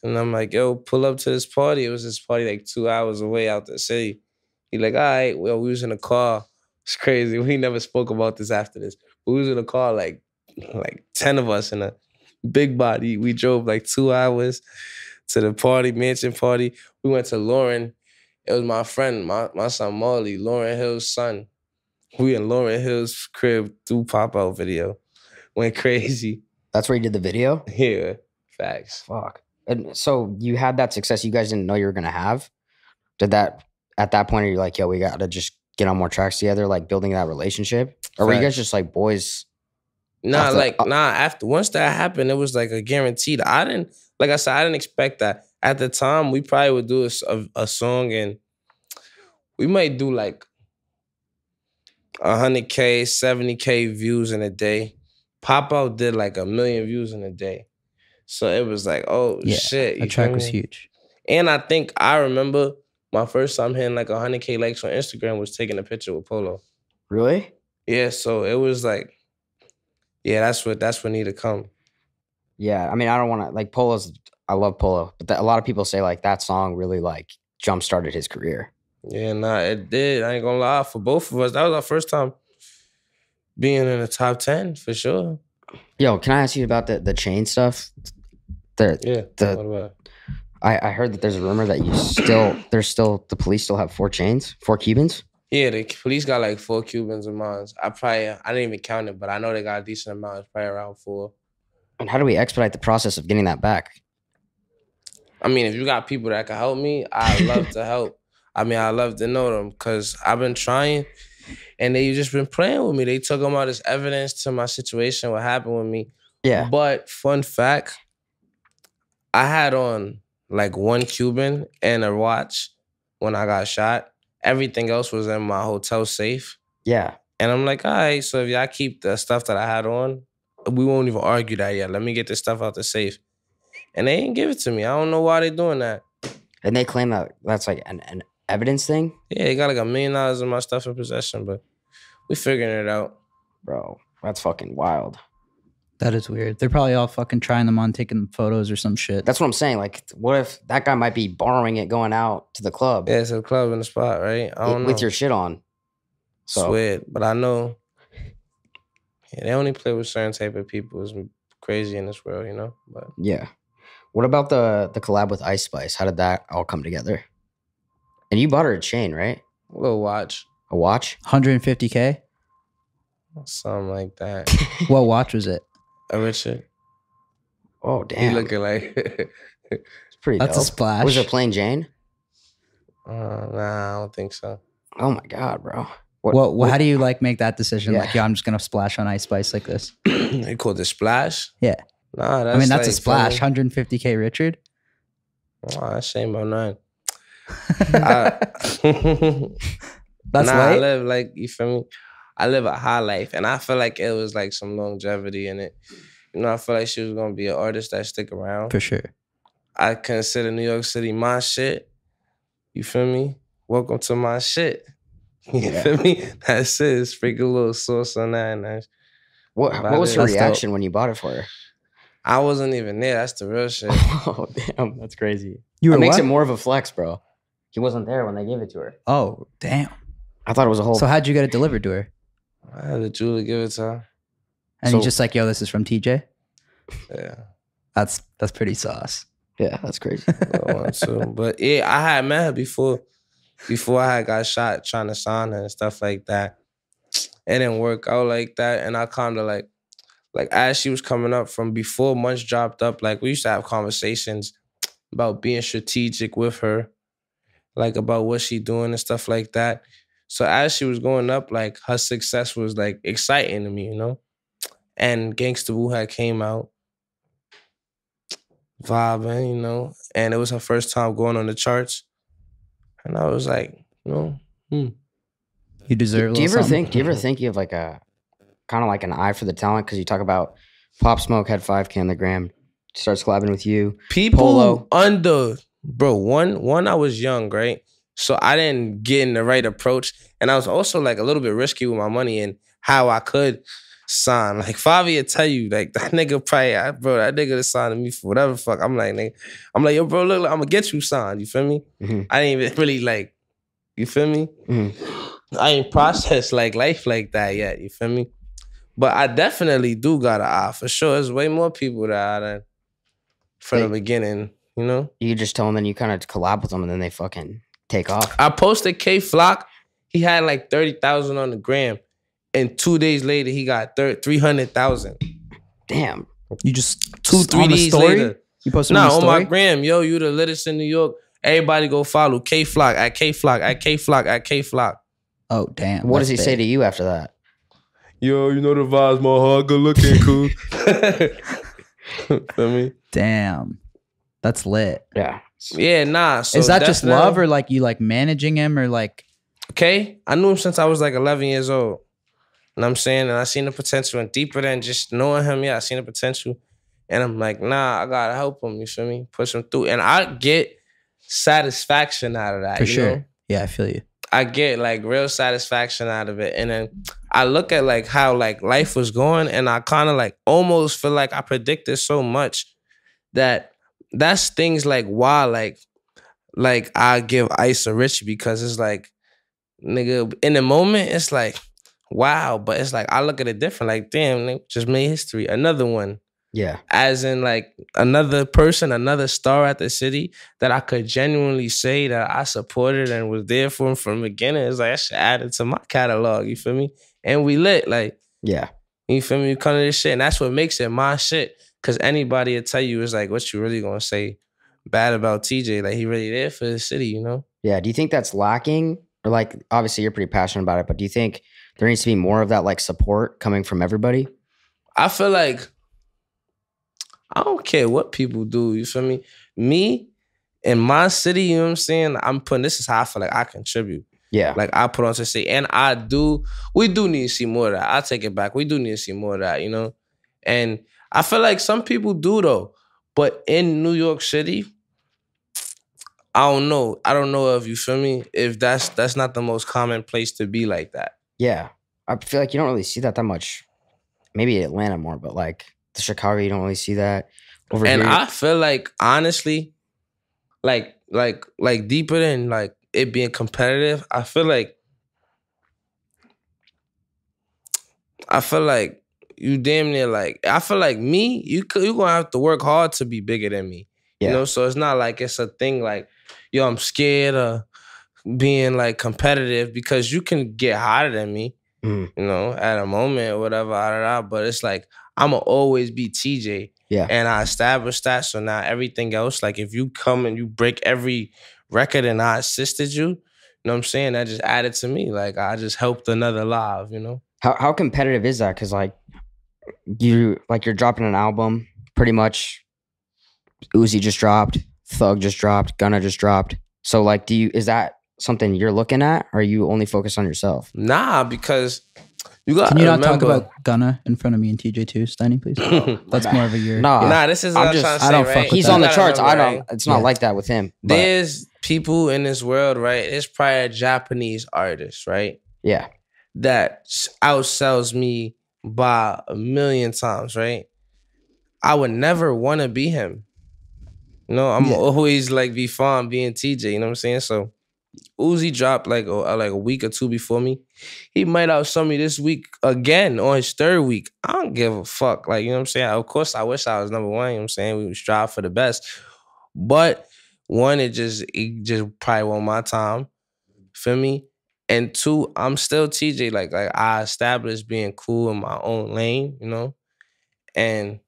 And I'm like, yo, pull up to this party. It was this party like 2 hours away out the city. He like, all right, well, we was in a car. It's crazy. We never spoke about this after this. We was in a car, like 10 of us in a big body. We drove like 2 hours to the party, mansion party. We went to Lauren. It was my friend, my son Marley, Lauren Hill's son. We in Lauren Hill's crib through pop-out video. Went crazy. That's where you did the video? Yeah, facts. Fuck. And so you had that success you guys didn't know you were going to have? Did that, at that point, are you like, yo, we got to just get on more tracks together, like building that relationship? Or were you guys just like boys? Nah, after once that happened, it was like a guaranteed. I didn't, like I said, I didn't expect that. At the time, we probably would do a song and we might do like 100K, 70K views in a day. Pop Out did like 1 million views in a day. So it was like, oh yeah, shit. The track was huge. And I think I remember my first time hitting like 100K likes on Instagram was taking a picture with Polo. Really? Yeah, so it was like, yeah, that's what need to come. Yeah, I mean, I don't want to, like, Polo's, I love Polo, but a lot of people say like that song really like jump-started his career. Yeah, nah, it did. I ain't gonna lie, for both of us, that was our first time being in the top 10 for sure. Yo, can I ask you about the chain stuff? What about it? I heard that there's a rumor that the police still have 4 Cubans. Yeah, the police got like 4 Cubans in mine. I didn't even count it, but I know they got a decent amount. It's probably around 4. And how do we expedite the process of getting that back? I mean, if you got people that can help me, I'd love to help. I mean, I'd love to know them because I've been trying and they just been playing with me. They took them all this evidence to my situation, what happened with me. Yeah. But fun fact, I had on like 1 Cuban and a watch when I got shot. Everything else was in my hotel safe. Yeah. And I'm like, all right, so if y'all keep the stuff that I had on, we won't even argue that yet. Let me get this stuff out the safe. And they didn't give it to me. I don't know why they're doing that. And they claim that that's like an evidence thing? Yeah, they got like $1 million of my stuff in possession, but we figuring it out. Bro, that's fucking wild. That is weird. They're probably all fucking trying them on, taking photos or some shit. That's what I'm saying. Like, what if that guy might be borrowing it going out to the club? Yeah, it's a club in the spot, right? I don't know. With your shit on. So. Sweet. But I know they only play with certain type of people. It's crazy in this world, you know? But yeah. What about the collab with Ice Spice? How did that all come together? And you bought her a chain, right? A little watch. A watch? $150K? Something like that. What watch was it? A Richard. Oh, damn. He looking like... It's pretty dope. That's a splash. Was it plain Jane? Nah, I don't think so. Oh, my God, bro. What how do you, like, make that decision? Yeah. Like, yo, I'm just going to splash on Ice Spice like this. You call it a splash? Yeah. Nah, that's that's like a splash. Funny. $150K Richard? Oh, that's shame about none. That's I live, like, you feel me? I live a high life, and I feel like it was like some longevity in it. You know, I feel like she was gonna be an artist that stick around. For sure. I consider New York City my shit. You feel me? Welcome to my shit. You feel me? That's it. Sprinkle a little sauce on that. And that. What was her reaction when you bought it for her? I wasn't even there. That's the real shit. Oh, damn. That's crazy. That makes it more of a flex, bro. He wasn't there when they gave it to her. Oh, damn. I thought it was a whole... So how'd you get it delivered to her? I had a jeweler give it to her. And you're just like, yo, this is from TJ? Yeah. That's pretty sauce. Yeah, that's crazy. But yeah, I had met her before I had got shot trying to sign her and stuff like that. It didn't work out like that. And I kind of like as she was coming up from before Munch dropped up, like we used to have conversations about being strategic with her, like about what she doing and stuff like that. So as she was going up, like, her success was, like, exciting to me, you know? And Gangsta Wu had came out, vibing, you know? And it was her first time going on the charts. And I was like, you know, You deserve a little something. Do you ever think you have, like, a kind of like an eye for the talent? Because you talk about Pop Smoke had 5K on the gram, starts collabing with you. People Polo. Bro, one, I was young, right? So I didn't get in the right approach. And I was also like a little bit risky with my money and how I could sign. Like Fabio tell you, like that nigga probably, bro, that nigga signed to me for whatever the fuck. I'm like, nigga, yo, bro, look, I'm gonna get you signed. You feel me? Mm-hmm. I didn't even really like, you feel me? Mm-hmm. I ain't processed like life like that yet. You feel me? But I definitely do got an eye for sure. There's way more people that I done from the beginning, you know? You just tell them and you kind of collab with them and then they fucking take off. I posted K Flock. He had like 30,000 on the gram. And 2 days later, he got 300,000. Damn. You just... Two, three days later. You posted on the story? Nah, on my gram. Yo, you the littest in New York. Everybody go follow K Flock, at K Flock, at K Flock, at K Flock. Oh, damn. What does he say to you after that? Yo, you know the vibes, my heart. Good looking, cool. Feel me? Damn. That's lit. Yeah. Yeah, nah. So is that just love or like you like managing him or like... Okay. I knew him since I was like 11 years old. And I'm saying, and I seen the potential, and deeper than just knowing him, yeah, I seen the potential. And I'm like, nah, I gotta help him, you feel me? Push him through. And I get satisfaction out of that. For sure. Yeah, I feel you. I get like real satisfaction out of it. And then I look at like how like life was going, and I kind of like almost feel like I predicted so much that that's things like why like I give Ice a Richie, because it's like, nigga, in the moment, it's like, wow, but it's like I look at it different. Like, damn, they just made history. Another one. Yeah. As in like another person, another star at the city that I could genuinely say that I supported and was there for him from the beginning. It's like I should add it to my catalog. You feel me? And we lit. Like, yeah. You feel me? You come to this shit. And that's what makes it my shit. Cause anybody will tell you is like, what you really gonna say bad about TJ? Like, he really there for the city, you know? Yeah. Do you think that's lacking? Or like, obviously you're pretty passionate about it, but do you think there needs to be more of that like support coming from everybody? I feel like I don't care what people do, you feel me? Me in my city, you know what I'm saying? I'm putting, this is how I feel like I contribute. Yeah. Like I put on to say, and I do, we do need to see more of that. I take it back. We do need to see more of that, you know? And I feel like some people do though, but in New York City, I don't know. I don't know if, you feel me, if that's not the most common place to be like that. Yeah, I feel like you don't really see that much. Maybe Atlanta more, but like the Chicago, you don't really see that. Over and here. I feel like honestly, like deeper than like it being competitive, I feel like you damn near like, I feel like me, you gonna have to work hard to be bigger than me. Yeah. You know, so it's not like it's a thing like, yo, I'm scared of being like competitive, because you can get hotter than me, you know, at a moment or whatever, but it's like I'ma always be TJ. Yeah. And I established that. So now everything else, like if you come and you break every record and I assisted you, you know what I'm saying? That just added to me. Like I just helped another live, you know? How competitive is that? Cause like you're dropping an album, pretty much Uzi just dropped, Thug just dropped, Gunna just dropped. So like is that something you're looking at, or are you only focused on yourself? Nah, because you got. Can you not talk about Gunna in front of me and TJ too, Steiny, please? No, that's more of a year. Nah, this is what I'm trying to say. Right? He's on the charts. It's not like that with him. But. There's people in this world, right? There's probably a Japanese artist, right? Yeah, that outsells me by a million times, right? I would never want to be him. You know, I'm always like be fond being TJ. You know what I'm saying? So. Uzi dropped like a week or two before me. He might outsell me this week again on his third week. I don't give a fuck. Like, you know what I'm saying? Of course, I wish I was number one. You know what I'm saying? We would strive for the best. But one, it just probably won't my time. Feel me? And two, I'm still TJ. Like I established being cool in my own lane, you know? And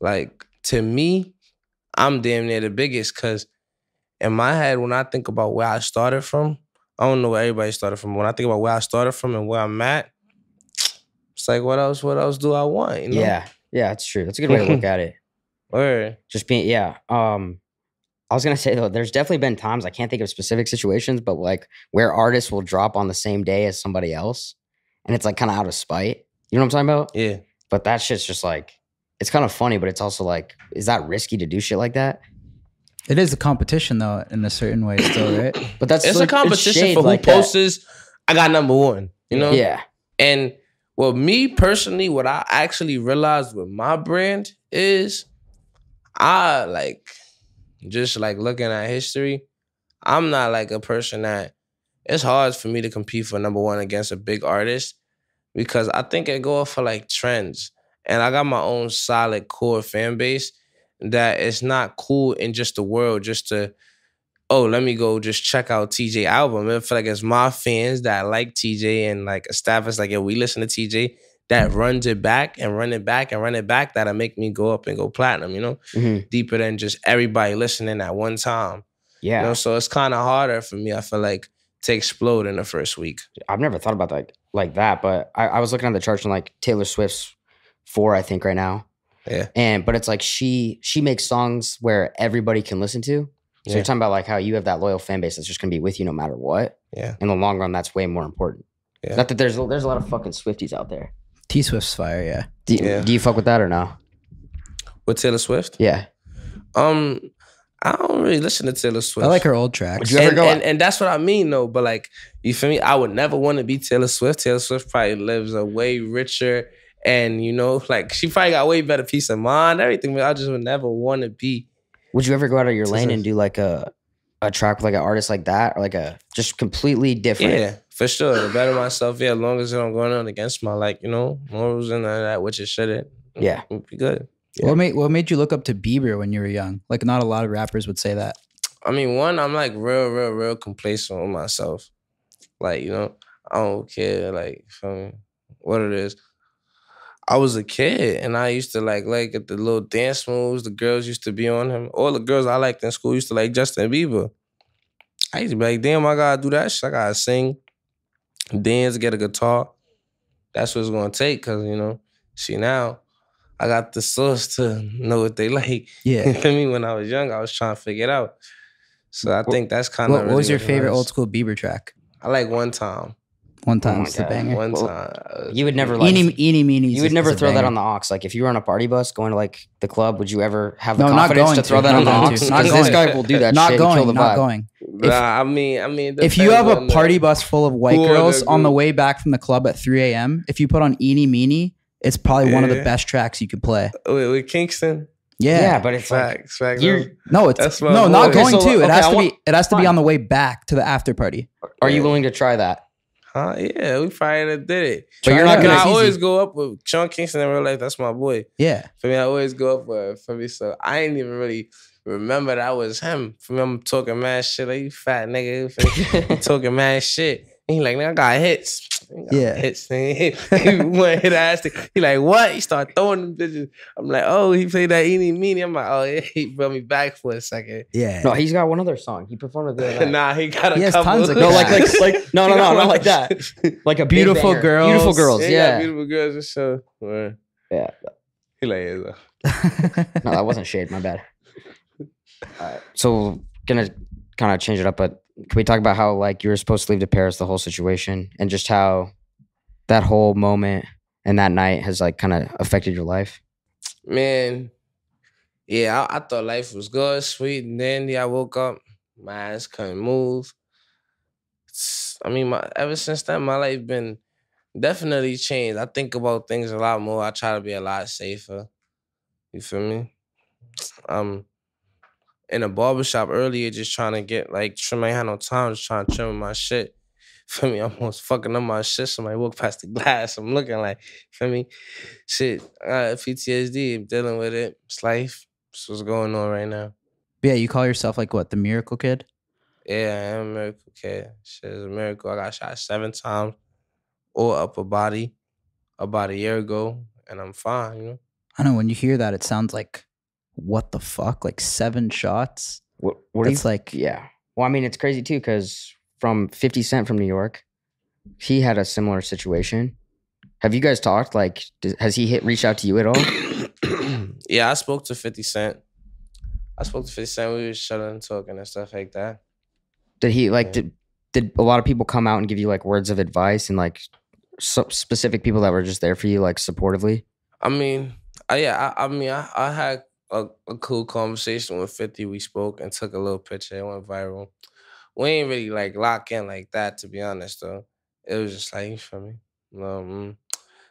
like to me, I'm damn near the biggest, because in my head, when I think about where I started from, I don't know where everybody started from. When I think about where I started from and where I'm at, it's like, what else do I want? You know? Yeah. Yeah, that's true. That's a good way to look at it. Or just being, yeah. I was going to say, though, there's definitely been times, I can't think of specific situations, but like where artists will drop on the same day as somebody else. And it's like kind of out of spite. You know what I'm talking about? Yeah. But that shit's just like, it's kind of funny, but it's also like, is that risky to do shit like that? It is a competition, though, in a certain way, still, right? But that's it's like, a competition it's for who like posts. That. I got number one, you know. Yeah. And well, me personally, what I actually realized with my brand is, I like just like looking at history. I'm not like a person that it's hard for me to compete for number one against a big artist because I think I go off for like trends. And I got my own solid core fan base that it's not cool in just the world just to, oh, let me go just check out TJ album. I feel like it's my fans that like TJ and like established, like, if we listen to TJ, that runs it back and run it back and run it back, that'll make me go up and go platinum, you know? Mm-hmm. Deeper than just everybody listening at one time. Yeah. You know, so it's kind of harder for me, I feel like, to explode in the first week. I've never thought about that like that, but I was looking at the charts and like Taylor Swift's 4, I think, right now. Yeah. And but it's like she makes songs where everybody can listen to. So yeah. You're talking about like how you have that loyal fan base that's just gonna be with you no matter what. Yeah. In the long run, that's way more important. Yeah. Not that there's a lot of fucking Swifties out there. T Swift's fire, yeah. Do you fuck with that or no? With Taylor Swift? Yeah. I don't really listen to Taylor Swift. I like her old tracks. Would you ever go and that's what I mean though, but like, you feel me? I would never want to be Taylor Swift. Taylor Swift probably lives a way richer and, you know, like she probably got way better peace of mind, everything, but I just would never want to be. Would you ever go out of your lane and do like a track with like an artist like that or like a just completely different? Yeah, for sure. To better myself, yeah, as long as I'm going on against my, like, you know, morals and all that, which it shouldn't. Yeah. It'd be good. Yeah. What made you look up to Bieber when you were young? Like, not a lot of rappers would say that. I mean, one, I'm like real complacent with myself. Like, you know, I don't care, like, feel me, what it is. I was a kid and I used to like at the little dance moves the girls used to be on him. All the girls I liked in school used to like Justin Bieber. I used to be like, damn, I gotta do that shit. I gotta sing, dance, get a guitar. That's what it's gonna take, cause, you know, see now, I got the source to know what they like. Yeah. You feel me? When I was young, I was trying to figure it out. So I think that's kind of really what was your favorite old school Bieber track? I like One Time. One Time was the banger. One Time. You would never like... Eeny, meeny. You would never throw that on the aux. Like, if you were on a party bus going to, like, the club, would you ever have the confidence to throw that on the aux? Because this guy will do that shit and kill the vibe. Not going. Nah, I mean... If you have a party bus full of white girls on the way back from the club at 3 a.m., if you put on Eeny, meeny, it's probably one of the best tracks you could play. With Kingston? Yeah, but it's facts, like... No, not going to. It has to be on the way back to the after party. Are you willing to try that? Huh? Yeah, we probably did it. But you're not gonna. I always go up with Sean Kingston in real life. That's my boy. Yeah. For me, I always go up with Fabio. So I ain't even really remember that was him. For me, I'm talking mad shit. Like, you fat nigga, you talking mad shit. And he like, nigga, I got hits. Hits. He went hit ass. He like, what? He start throwing them bitches. I'm like, oh, he played that eeny meeny. I'm like, oh, yeah, he brought me back for a second. Yeah. No, he's got one other song. He performed with it. Nah, he got a couple. Tons of no, like, no, not like that. Like a Beautiful Girls. Beautiful Girls. Yeah. Beautiful Girls is so. Word. Yeah. He like, yeah. No, that wasn't shade. My bad. So gonna kind of change it up, but. Can we talk about how, like, you were supposed to leave to Paris, the whole situation, and just how that whole moment and that night has, like, kind of affected your life? Man, yeah, I thought life was good, sweet, and then I woke up, my ass couldn't move. I mean, ever since then, my life been definitely changed. I think about things a lot more. I try to be a lot safer. You feel me? In a barbershop earlier, just trying to get, like, trim. I ain't had no time, just trying to trim my shit. Feel me? I'm almost fucking up my shit. Somebody walked past the glass. I'm looking like, feel me? Shit, I got PTSD. I'm dealing with it. It's life. It's what's going on right now. Yeah, you call yourself, like, what, the Miracle Kid? Yeah, I am a Miracle Kid. Shit is a miracle. I got shot 7 times or upper body about a year ago, and I'm fine, you know? I know, when you hear that, it sounds like... What the fuck? Like 7 shots? What it's like, yeah. Well, I mean, it's crazy too, because from 50 Cent from New York, he had a similar situation. Have you guys talked? Like, has he reached out to you at all? Yeah, I spoke to 50 Cent. We were shutting and talking and stuff like that. Did he, like, did a lot of people come out and give you, like, words of advice and, like, specific people that were just there for you, like, supportively? I mean, I had a cool conversation with 50. We spoke and took a little picture. It went viral. We ain't really like lock in like that, to be honest, though. It was just like, you feel me?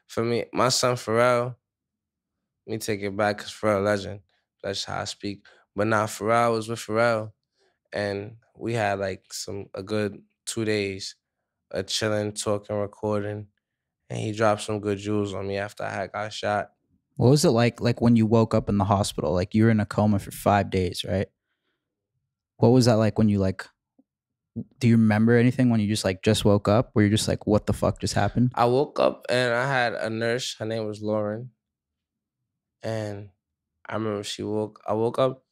For me, my son Pharrell, let me take it back because Pharrell legend. That's how I speak. But now Pharrell was with Pharrell and we had like a good 2 days of chilling, talking, recording, and he dropped some good jewels on me after I got shot. What was it like when you woke up in the hospital? Like, you were in a coma for 5 days, right? What was that like when you, like, do you remember anything when you just woke up? Where you're just like, what the fuck just happened? I woke up and I had a nurse. Her name was Lauren. And I remember I woke up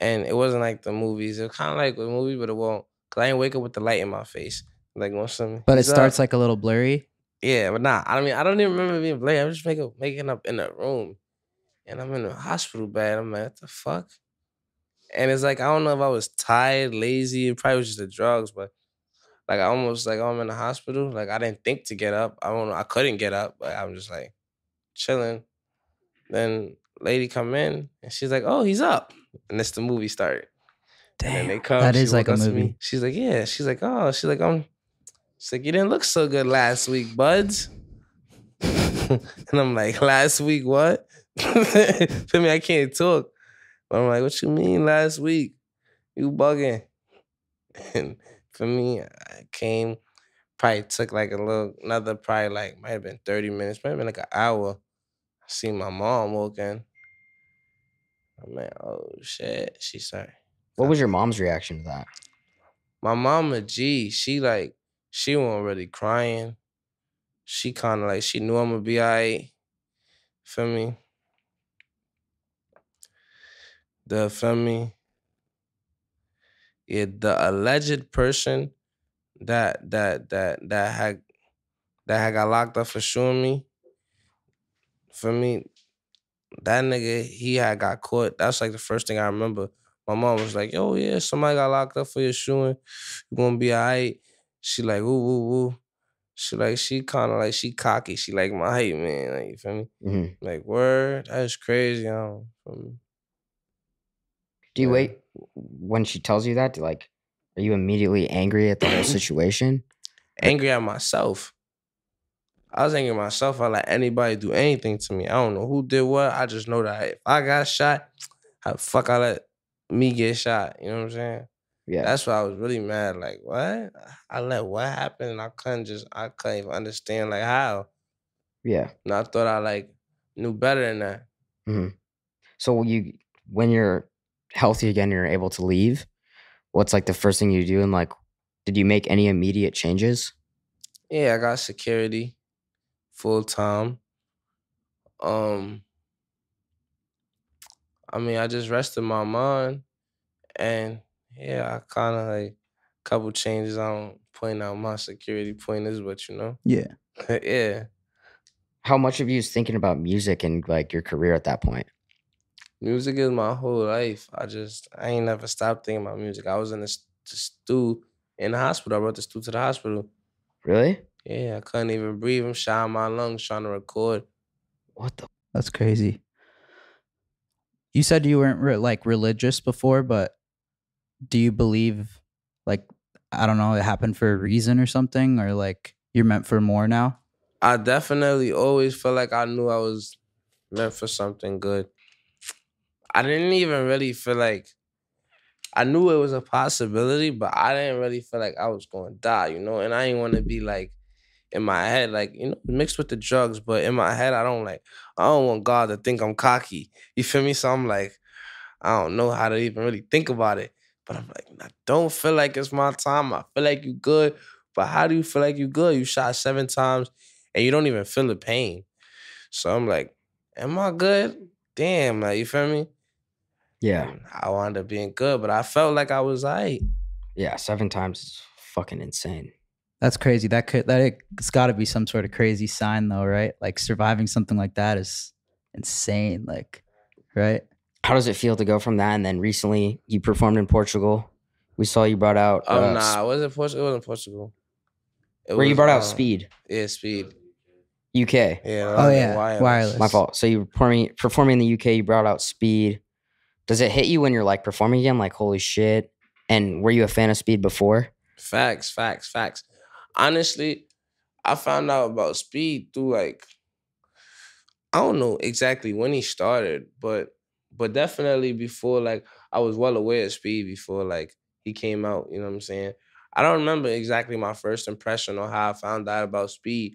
and it wasn't like the movies. It was kind of like the movie, but it won't. Because I didn't wake up with the light in my face. Like, once something. But it starts like a little blurry? Yeah, but nah. I mean, I don't even remember being blurry. I was just waking up in a room. And I'm in a hospital bed. I'm like, what the fuck? And it's like, I don't know if I was tired, lazy. It probably was just the drugs, but like, I almost like, oh, I'm in the hospital. Like, I didn't think to get up. I don't know. I couldn't get up, but I'm just like chilling. Then lady come in and she's like, oh, he's up. And that's the movie started. Damn, and they come, that is like a movie. She's like, yeah. She's like, oh, she's like, she's like, you didn't look so good last week, buds. And I'm like, last week what? For me, I can't talk. But I'm like, what you mean last week? You bugging. And for me, I came, probably took like might have been 30 minutes, might have been like an hour. I see my mom walk in. I'm like, oh shit, she's sorry. What was your mom's reaction to that? My mama, she wasn't really crying. She kind of like, she knew I'm gonna be all right. Feel me? The alleged person that had got locked up for shooting me, that nigga, he had got caught. That's like the first thing I remember. My mom was like, "Yo, yeah, somebody got locked up for your shooting. You gonna be all right." She like, "Woo, woo, woo." She kind of like, she cocky. She like my hype man. Like, you feel me? Mm-hmm. Like, word, that is crazy. I don't know. Do you wait when she tells you that? Are you immediately angry at the whole situation? Angry at myself. I was angry at myself. I let anybody do anything to me. I don't know who did what. I just know that if I got shot, how the fuck I let me get shot? You know what I'm saying? Yeah. That's why I was really mad. Like, what? I let what happen and I couldn't even understand like how. Yeah. And I thought I like knew better than that. Mm-hmm. So when you're healthy again and you're able to leave, what's like the first thing you do? And like, did you make any immediate changes? Yeah, I got security full time. I mean, I just rested my mind, and yeah, I kind of like a couple changes. I don't point out my security pointers, but you know. Yeah. Yeah. How much of you is thinking about music and like your career at that point? Music is my whole life. I ain't never stopped thinking about music. I was in the stew in the hospital. I brought the stew to the hospital. Really? Yeah, I couldn't even breathe. I'm shy in my lungs trying to record. What the? That's crazy. You said you weren't like religious before, but do you believe like, I don't know, it happened for a reason or something, or like you're meant for more now? I definitely always felt like I knew I was meant for something good. I didn't even really feel like, I knew it was a possibility, but I didn't really feel like I was going to die, you know? And I didn't want to be like, in my head, like, you know, mixed with the drugs, but in my head, I don't want God to think I'm cocky. You feel me? So I'm like, I don't know how to even really think about it. But I'm like, I don't feel like it's my time. I feel like you good, but how do you feel like you good? You shot 7 times and you don't even feel the pain. So I'm like, am I good? Damn, like, you feel me? Yeah. I wound up being good, but I felt like I was all right. Yeah, 7 times is fucking insane. That's crazy. It's got to be some sort of crazy sign though, right? Like surviving something like that is insane, like, right? How does it feel to go from that? And then recently you performed in Portugal. We saw you brought out... Oh, nah, it wasn't Portugal. You brought out Speed. Yeah, Speed. UK. Yeah. Oh, yeah. Wireless. My fault. So you were performing in the UK, you brought out Speed. Does it hit you when you're like performing again? Like, holy shit. And were you a fan of Speed before? Facts. Honestly, I found out about Speed through like, I don't know exactly when he started, but definitely before, like, I was well aware of Speed before like he came out, you know what I'm saying? I don't remember exactly my first impression or how I found out about Speed,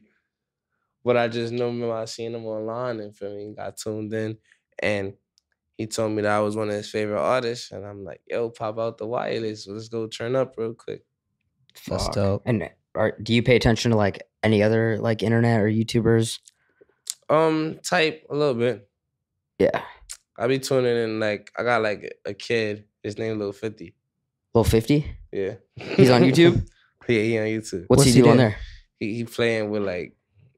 But I just knew him. I seen him online and for me, got tuned in. And he told me that I was one of his favorite artists. And I'm like, yo, pop out the Wireless. Let's go turn up real quick. That's dope. And do you pay attention to like any other like internet or YouTubers? Type a little bit. Yeah. I be tuning in like, I got like a kid. His name Lil 50. Lil 50? Yeah. He's on YouTube? Yeah, he on YouTube. What's he doing there? He playing with like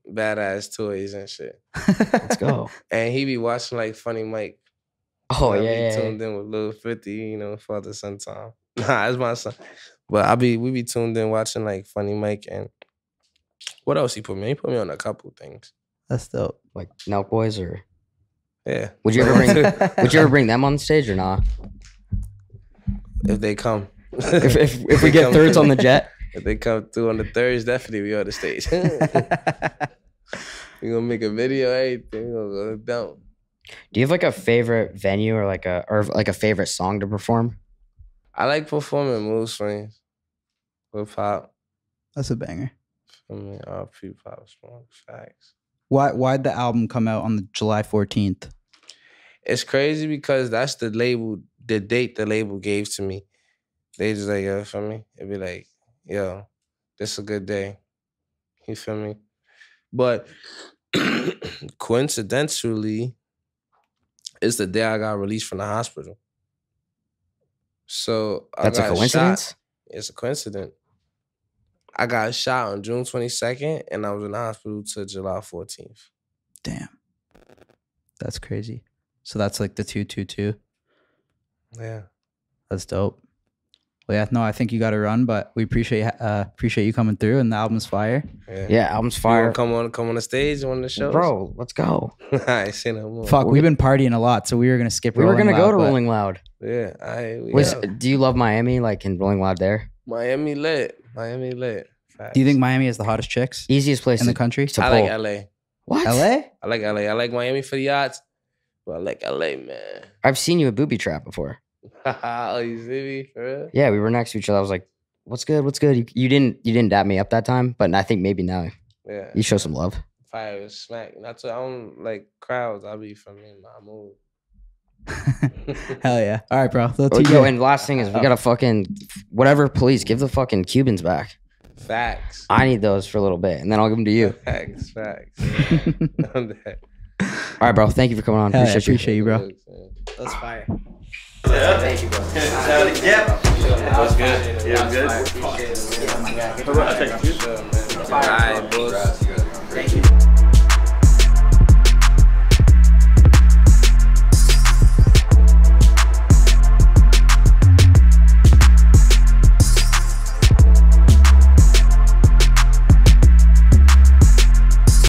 badass toys and shit. Let's go. And he be watching like Funny Mike. Oh, you know, yeah. I be tuned in with Lil 50, you know, father son time. Nah, that's my son. But we be tuned in watching like Funny Mike and what else he put me? He put me on a couple things. That's dope. Like NELK Boys or yeah. Would you ever bring them on stage or not? If they come. If we get thirds on the jet. If they come through on the thirds, definitely we on the stage. We gonna make a video, everything. We gonna go down. Do you have like a favorite venue or like a favorite song to perform? I like performing mood swings with pop. That's a banger. For me, all pre-pop smoke facts. Why'd the album come out on the July 14th? It's crazy because that's the date the label gave to me. They just like, yo, for me, it'd be like, yo, this is a good day. You feel me? But coincidentally, it's the day I got released from the hospital. So that's a coincidence? Shot. It's a coincidence. I got shot on June 22nd, and I was in the hospital till July 14th. Damn. That's crazy. So that's like the 222. Yeah. That's dope. Well, yeah, no, I think you got to run, but we appreciate you coming through, and the album's fire. Yeah, album's fire. Come on the stage, on the show, bro. Let's go. I see no more. Fuck, we've been partying a lot, so we were gonna skip. We were gonna go to Rolling Loud. Yeah, do you love Miami? Like in Rolling Loud, there. Miami lit. Facts. Do you think Miami is the hottest chicks? Easiest place in the country. I like LA. What? LA? I like LA. I like Miami for the yachts, but I like LA, man. I've seen you at Booby Trap before. Oh, you see me, for real? Yeah, we were next to each other. I was like, what's good? You didn't dap me up that time, but I think maybe now. Yeah. You show some love. Fire was smack. That's what I don't like crowds. I'll be from in my mood. Hell yeah. All right, bro. Yo, and last thing is we got to please give the fucking Cubans back. Facts. I need those for a little bit, and then I'll give them to you. Facts. All right, bro. Thank you for coming on. Appreciate you, bro. That's fire. Yeah. Thank you, bro. Yeah. What's good? Yeah, I'm good. Appreciate it. Yeah, my guy. All right, boys.